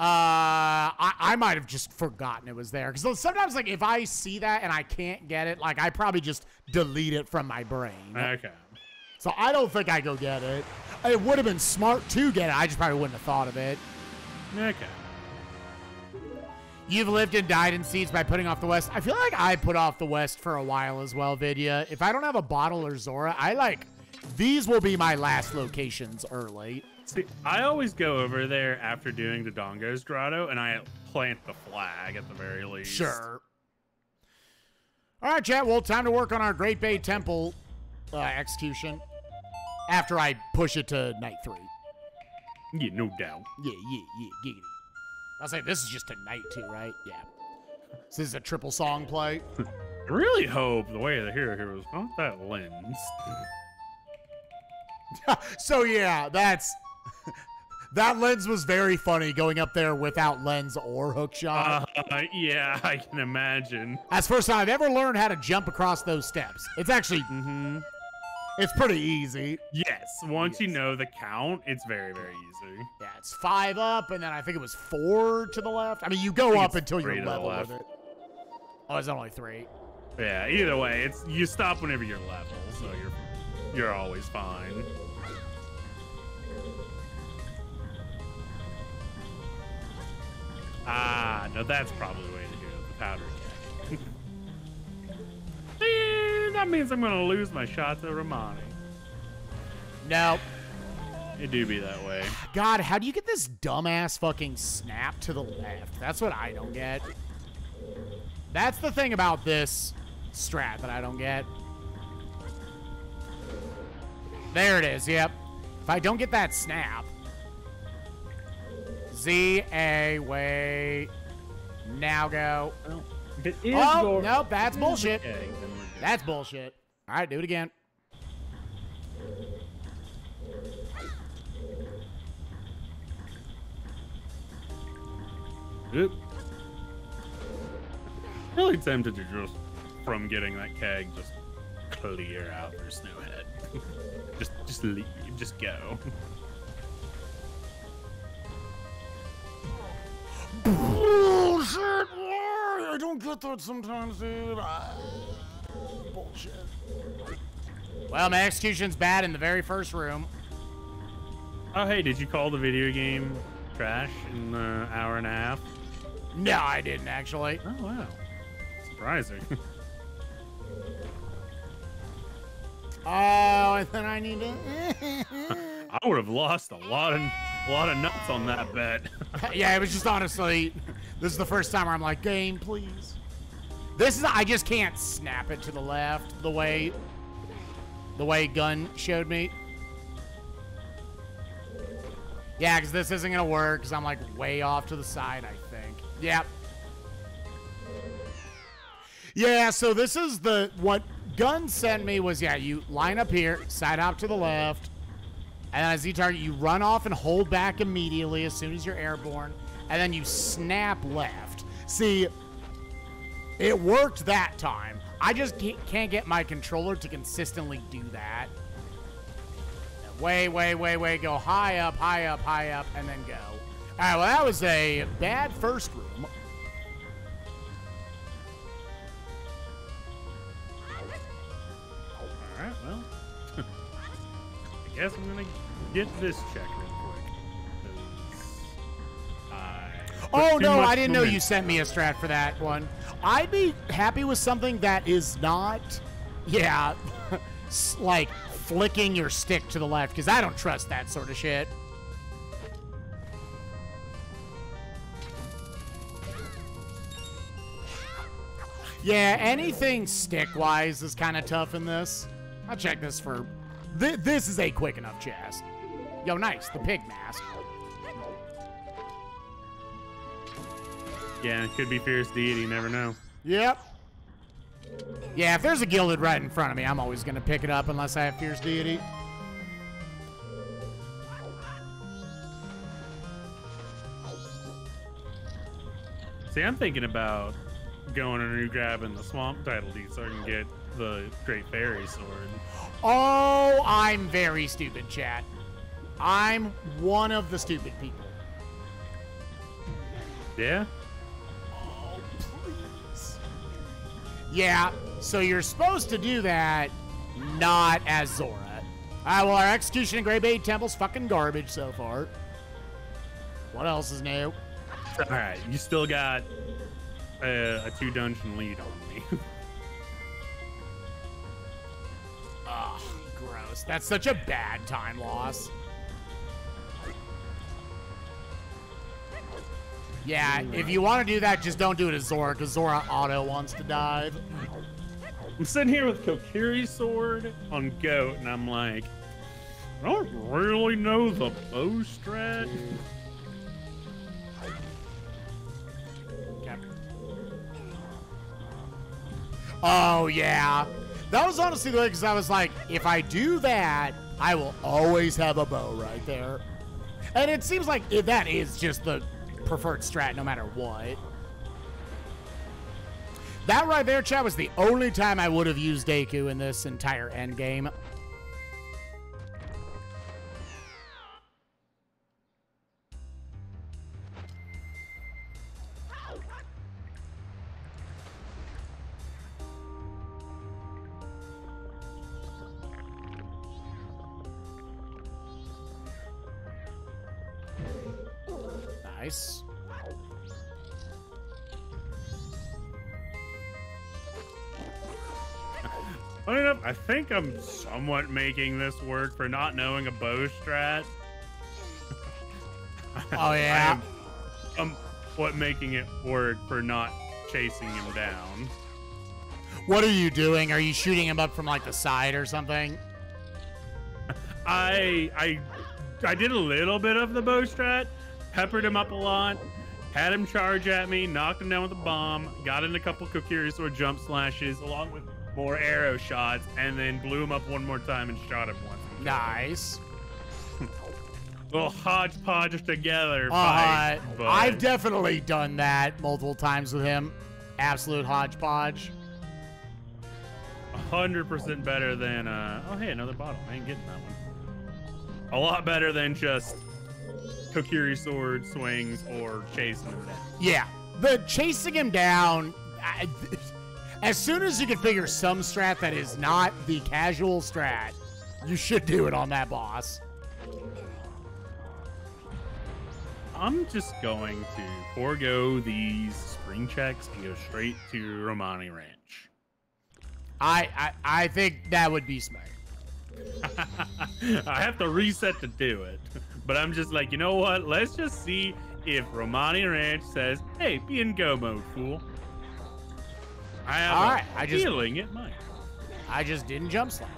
I might have just forgotten it was there because sometimes, like, if I see that and I can't get it, like, I probably just delete it from my brain. Okay. So I don't think I go get it. It would have been smart to get it. I just probably wouldn't have thought of it. Okay. You've lived and died in seeds by putting off the West. I feel like I put off the West for a while as well, Vidya. If I don't have a bottle or Zora, I like These will be my last locations early. See, I always go over there after doing the Dodongo's Grotto, and I plant the flag at the very least. Sure. All right, chat. Well, time to work on our Great Bay Temple execution after I push it to night 3. Yeah, no doubt. Yeah, giggity. I'll say this is just a night 2, right? Yeah. This is a triple song play. I really hope the Way of the Hero was not that lens. So yeah, that's that lens was very funny going up there without lens or hookshot. Yeah, I can imagine. That's the first time I've ever learned how to jump across those steps. It's actually it's pretty easy. Yes, once you know the count, it's very, very easy. Yeah, it's 5 up, and then I think it was 4 to the left. I mean, you go up until you're level with it. Oh, it's only 3. Yeah, either way, it's you stop whenever you're level, so you're always fine. Ah, no, that's probably the way to do it, the powder attack. That means I'm gonna lose my Chateau Romani. Nope. It do be that way. God, how do you get this dumbass fucking snap to the left? That's what I don't get. That's the thing about this strat that I don't get. There it is, yep. If I don't get that snap. Z-A, wait. Now go. Oh, nope, that's bullshit. That's bullshit. All right, do it again. Oop. Really tempted to just, from getting that keg, just clear out your Snowhead. Just leave. Just go. Bullshit! I don't get that sometimes, dude. Bullshit. Well, my execution's bad in the very first room. Oh, hey, did you call the video game trash in an hour and a half? No, I didn't, actually. Oh, wow. Surprising. Oh, and then I need to. I would have lost a lot of nuts on that bet. Yeah, it was just honestly, this is the first time where I'm like, game, please. This is I just can't snap it to the left the way Gun showed me. Yeah, because this isn't gonna work. Because I'm like way off to the side, I think. Yep. Yeah, so this is the what Gun sent me was, yeah, you line up here, side hop to the left, and then as you target, you run off and hold back immediately as soon as you're airborne, and then you snap left. See, it worked that time. I just can't get my controller to consistently do that. Way, go high up, and then go. All right, well, that was a bad first room. All right, well, I guess I'm gonna get this check real quick. Oh no, I didn't know you sent me a strat for that one. I'd be happy with something that is not, yeah, like flicking your stick to the left, because I don't trust that sort of shit. Yeah, anything stick-wise is kind of tough in this. I'll check this for... This is a quick enough chest. Yo, nice. The pig mask. Yeah, it could be Fierce Deity. You never know. Yep. Yeah, if there's a Gilded right in front of me, I'm always going to pick it up unless I have Fierce Deity. See, I'm thinking about going and grabbing the Swamp Title Deed so I can get the Great Fairy Sword. Oh, I'm very stupid, chat. I'm one of the stupid people. Yeah? Oh, please. Yeah, so you're supposed to do that, not as Zora. All right, well, our execution in Great Bay Temple's fucking garbage so far. What else is new? All right, you still got a 2 dungeon lead on me. Ugh, gross. loss. That's such a bad time loss. Yeah, if you want to do that, just don't do it as Zora, because Zora auto wants to dive. I'm sitting here with Kokiri's sword on Goat, and I'm like, I don't really know the bow strat. Oh, yeah. That was honestly the way, because I was like, if I do that, I will always have a bow right there. And it seems like that is just the preferred strat no matter what. That right there, chat, was the only time I would have used Deku in this entire endgame. Nice. Funny enough, I think I'm somewhat making this work for not knowing a bow strat. Oh, yeah. I'm somewhat making it work for not chasing him down. What are you doing? Are you shooting him up from, like, the side or something? I did a little bit of the bow strat. Peppered him up a lot, had him charge at me, knocked him down with a bomb, got in a couple Kokiri Sword jump slashes along with more arrow shots, and then blew him up one more time and shot him once. Nice. Little hodgepodge together fight. But I've definitely done that multiple times with him. Absolute hodgepodge. 100% better than, oh hey, another bottle. I ain't getting that one. A lot better than just Kokiri sword swings or chasing him down. Yeah, the chasing him down, as soon as you can figure some strat that is not the casual strat, you should do it on that boss. I'm just going to forego these spring checks and go straight to Romani Ranch. I think that would be smart. I have to reset to do it. But I'm just like, you know what? Let's just see if Romani Ranch says, hey, be in go mode, fool. I have a feeling it might. I just didn't jump slash.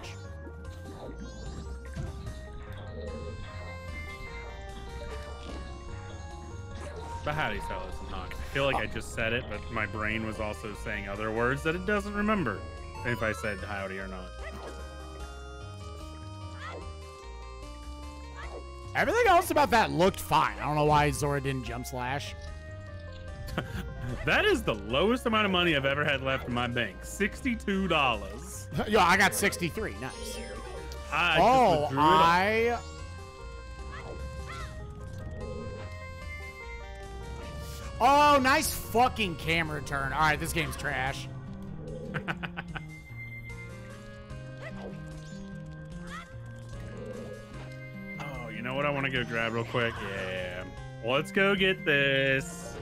But howdy, fellas and hawks. I feel like I just said it, but my brain was also saying other words that it doesn't remember if I said howdy or not. Everything else about that looked fine. I don't know why Zora didn't jump slash. That is the lowest amount of money I've ever had left in my bank. $62. Yo, I got 63. Nice. Oh, nice fucking camera turn. All right, this game's trash. You know what I want to go grab real quick? Yeah. Let's go get this.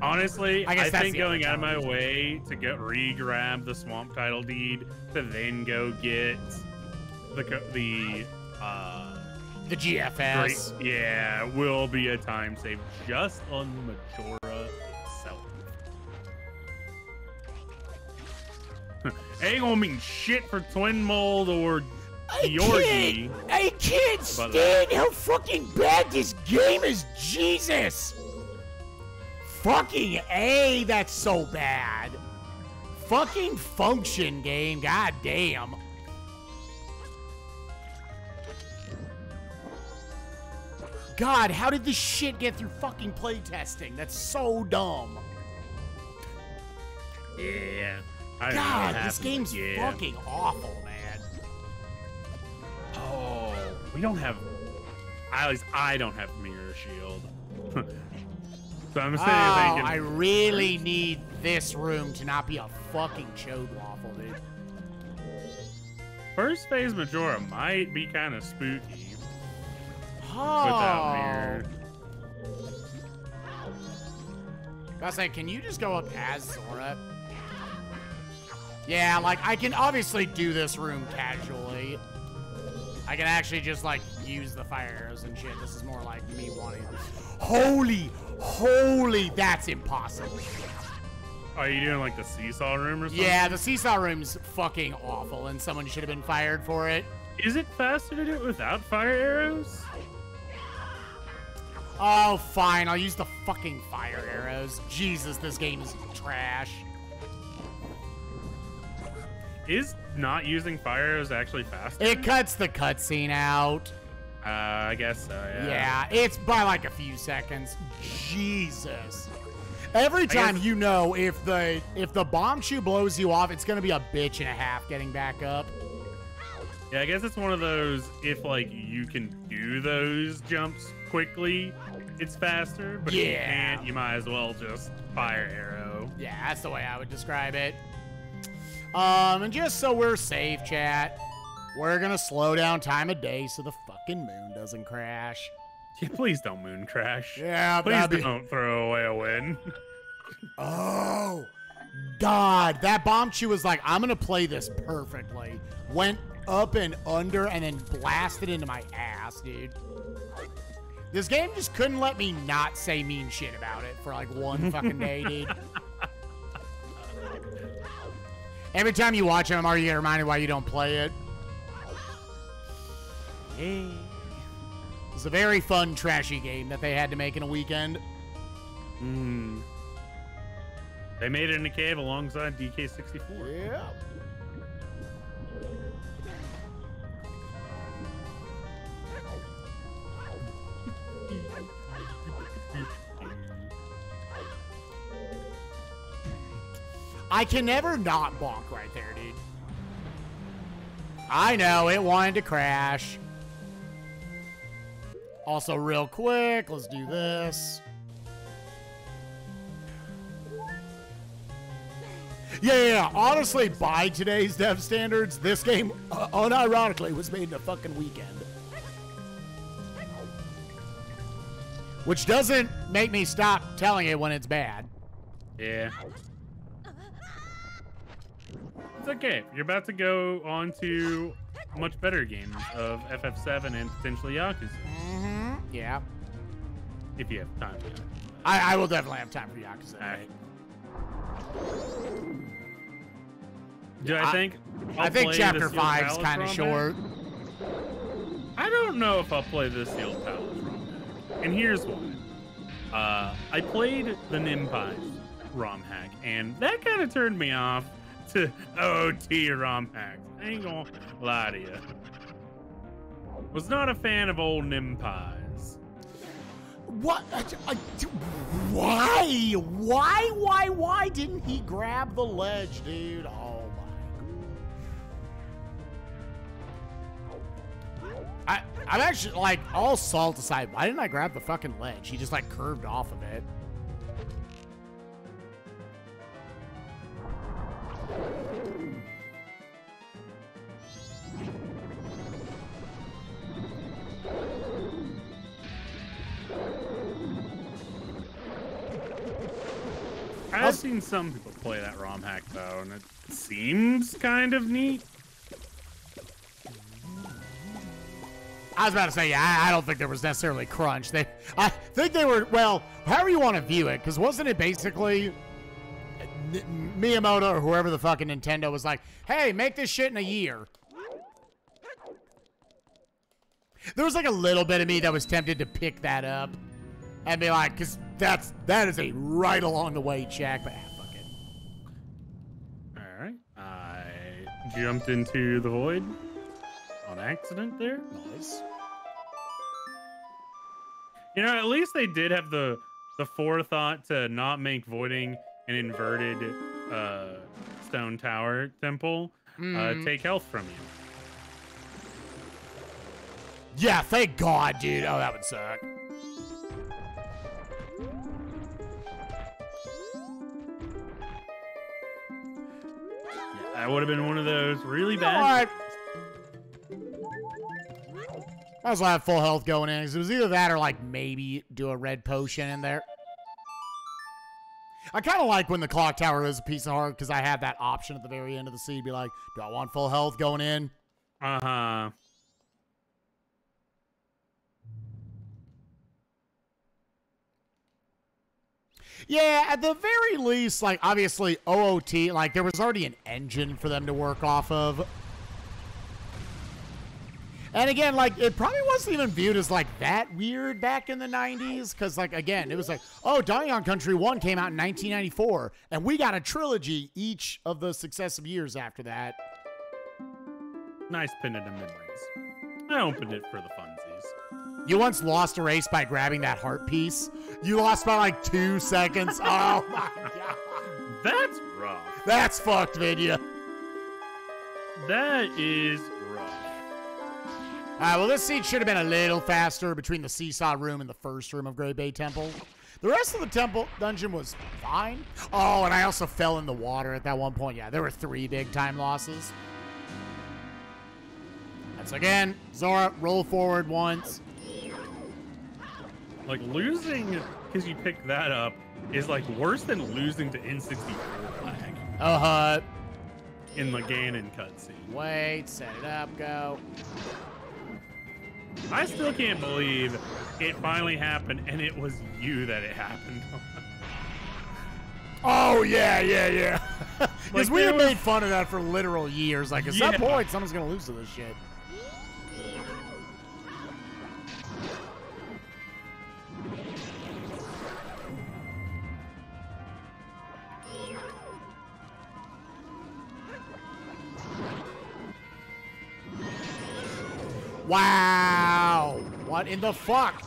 Honestly, I think going out of my way to get re-grab the Swamp Title Deed to then go get the GFS. Great, yeah, will be a time save just on the Majora itself. Ain't gonna mean shit for Twin Mold or I can't stand how fucking bad this game is. Jesus. Fucking A, that's so bad. Fucking function game. God damn. God, how did this shit get through fucking playtesting? That's so dumb. Yeah. God, this game's fucking awful, man. Oh, we don't have, at least I don't have mirror shield. So I'm sitting thinking, I really need this room to not be a fucking chode waffle, dude. First phase Majora might be kind of spooky without mirror. I was like, can you just go up as Zora? Yeah, like, I can obviously do this room casually. I can actually just, like, use the fire arrows and shit. This is more like me wanting this. Holy, holy, that's impossible. Are you doing, like, the seesaw room or something? Yeah, the seesaw room's fucking awful, and someone should have been fired for it. Is it faster to do it without fire arrows? Oh, fine. I'll use the fucking fire arrows. Jesus, this game is trash. Is not using fire arrows actually faster? It cuts the cutscene out. I guess so, yeah. Yeah, it's by like a few seconds. Jesus. Every time, you know, if the bomb shoe blows you off, it's going to be a bitch and a half getting back up. Yeah, I guess it's one of those, if like you can do those jumps quickly, it's faster. But if you can't, you might as well just fire arrow. Yeah, that's the way I would describe it. And just so we're safe, chat, we're gonna slow down time of day so the fucking moon doesn't crash. Yeah, please don't moon crash. Yeah, please don't throw away a win. Oh, God. That bomb chew was like, I'm gonna play this perfectly. Went up and under and then blasted into my ass, dude. This game just couldn't let me not say mean shit about it for like one fucking day, dude. Every time you watch MMR, you get reminded why you don't play it. Hey. It's a very fun, trashy game that they had to make in a weekend. Mm. They made it in a cave alongside DK64. Yeah. I can never not bonk right there, dude. I know, it wanted to crash. Also, real quick, let's do this. Yeah. Honestly, by today's dev standards, this game, unironically, was made in a fucking weekend. Which doesn't make me stop telling it when it's bad. Yeah. It's okay. You're about to go on to much better games of FF7 and potentially Yakuza. Mm-hmm. Yeah. If you have time. I will definitely have time for Yakuza. All right. Do I think Chapter 5 is kind of short. I don't know if I'll play this Steel Palace ROM hack. And here's why. I played the Nimpies ROM hack, and that kind of turned me off to OOT ROM hacks. I ain't gonna lie to you. Was not a fan of old Nimpies. What? Why? Why didn't he grab the ledge, dude? Oh my God. I'm actually, like, all salt aside, why didn't I grab the fucking ledge? He just, like, curved off of it. I've seen some people play that ROM hack though, and it seems kind of neat. I was about to say, yeah, I don't think there was necessarily crunch. I think they were, well, however you want to view it, because wasn't it basically Miyamoto or whoever the fucking Nintendo was like, hey, make this shit in a year. There was like a little bit of me that was tempted to pick that up and be like, because that is a right along the way check, but fuck it. All right, I jumped into the void on accident there. Nice. You know, at least they did have the forethought to not make voiding an inverted Stone Tower Temple take health from you. Yeah, thank God, dude. Oh, that would suck. Yeah, that would have been one of those really bad. I also have full health going in. It was either that or like maybe do a red potion in there. I kind of like when the clock tower is a piece of heart because I have that option at the very end of the seed. Be like, do I want full health going in? Uh-huh. Yeah, at the very least, like, obviously, OOT, like, there was already an engine for them to work off of. And again, like, it probably wasn't even viewed as, like, that weird back in the 90s. Because, like, again, it was like, oh, Donkey Country 1 came out in 1994. And we got a trilogy each of the successive years after that. Nice pendant of memories. I opened it for the funsies. You once lost a race by grabbing that heart piece. You lost by, like, 2 seconds. Oh, my God. That's rough. That's fucked, Vidya. That is rough. All right, well, this seed should have been a little faster between the seesaw room and the first room of Great Bay Temple. The rest of the temple dungeon was fine. Oh, and I also fell in the water at that one point. Yeah, there were 3 big time losses. That's again, Zora, roll forward once. Like, losing because you picked that up is, like, worse than losing to N64 lag. Uh-huh. In the Ganon cutscene. Wait, set it up, go. I still can't believe it finally happened, and it was you that it happened on. Oh, yeah. Because like, we have made fun of that for literal years. Like, at some point, someone's going to lose to this shit. Wow! What in the fuck?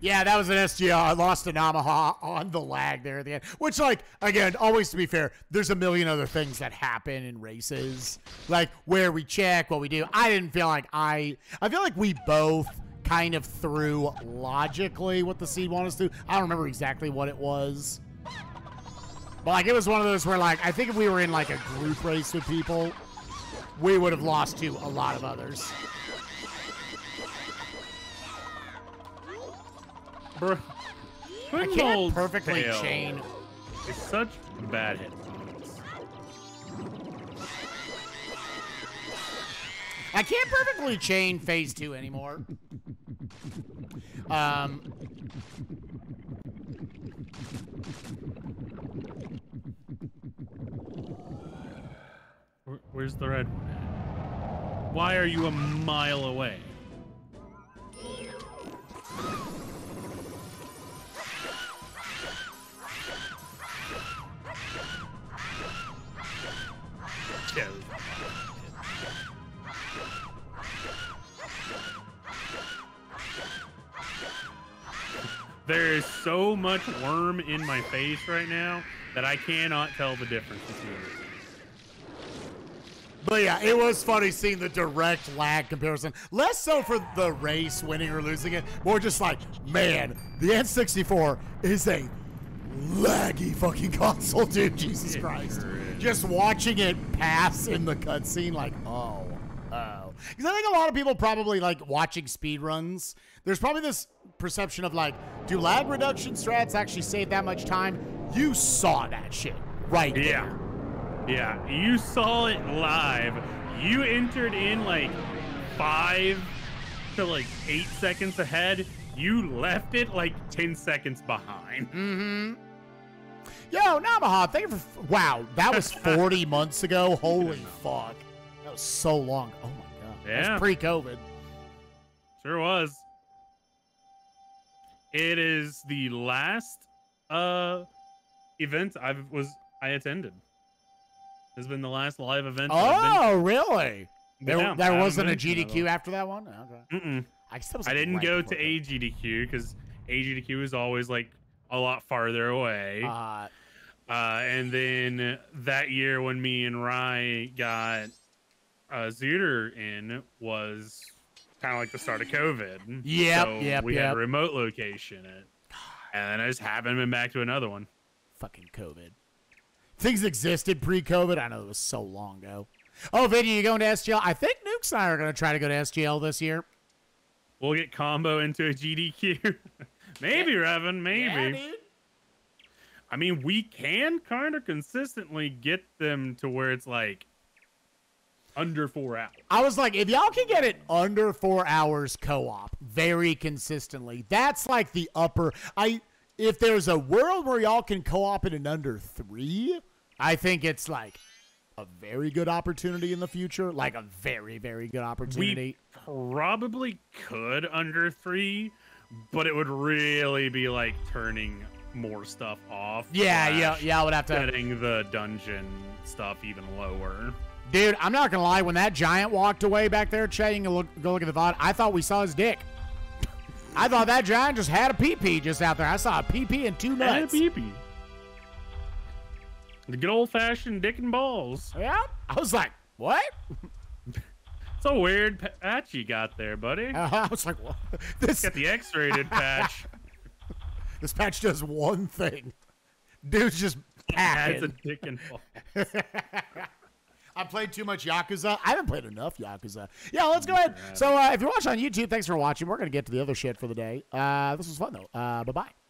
Yeah, that was an SGR. I lost an Yamaha on the lag there at the end. Which, like, again, always to be fair, there's a million other things that happen in races. Like, where we check, what we do. I didn't feel like I feel like we both kind of threw logically what the seed wanted us to. I don't remember exactly what it was. But, like, it was one of those where, like, I think if we were in, like, a group race with people, we would have lost to a lot of others. Bro, I can't perfectly chain. It's such a bad hit. I can't perfectly chain phase 2 anymore. Where's the red one? Why are you a mile away? Yeah. There is so much worm in my face right now that I cannot tell the difference between them. But yeah, it was funny seeing the direct lag comparison. Less so for the race winning or losing it, more just like, man, the N64 is a laggy fucking console, dude. Jesus Christ. Sure just watching it pass in the cutscene, like, oh, oh. Because I think a lot of people probably like watching speedruns. There's probably this perception of like, do lag reduction strats actually save that much time? You saw that shit right there. Yeah. Yeah, you saw it live. You entered in like 5 to like 8 seconds ahead. You left it like 10 seconds behind. Mm-hmm. Yo, Namaha, thank you for... Wow, that was 40 months ago. Holy fuck. That was so long. Oh, my God. Yeah. That was pre-COVID. Sure was. It is the last event I attended. Has been the last live event. Oh, really? There wasn't a GDQ after that one? Okay. Mm-mm. I didn't go to AGDQ because AGDQ is always, like, a lot farther away. And then that year when me and Rye got Zooter in was kind of like the start of COVID. Yep, so we had a remote location. And I just haven't been back to another one. Fucking COVID. Things existed pre-COVID. I know it was so long ago. Oh, Vinny, you going to SGL? I think Nuke Max and I are going to try to go to SGL this year. We'll get combo into a GDQ. Maybe, yeah. Revan, maybe. Yeah, I mean, we can kind of consistently get them to where it's like under 4 hours. I was like, if y'all can get it under 4 hours co-op very consistently, that's like the upper. If there's a world where y'all can co-op it in under 3, I think it's like a very good opportunity in the future. Like a very, very good opportunity. We probably could under 3, but it would really be like turning more stuff off. Yeah, yeah, I would have to. Setting the dungeon stuff even lower. Dude, I'm not going to lie. When that giant walked away back there, Che, you can go look at the VOD, I thought we saw his dick. I thought that giant just had a pee-pee just out there. I saw a pee-pee and 2 nuts. Had a pee-pee. The good old-fashioned dick and balls. Yeah. I was like, what? It's a weird patch you got there, buddy. I was like, what? This got the X-rated patch. This patch does one thing. Dude's just packing. Has a dick and balls. I played too much Yakuza. I haven't played enough Yakuza. Yeah, let's go ahead. So if you're watching on YouTube, thanks for watching. We're going to get to the other shit for the day. This was fun, though. Bye-bye.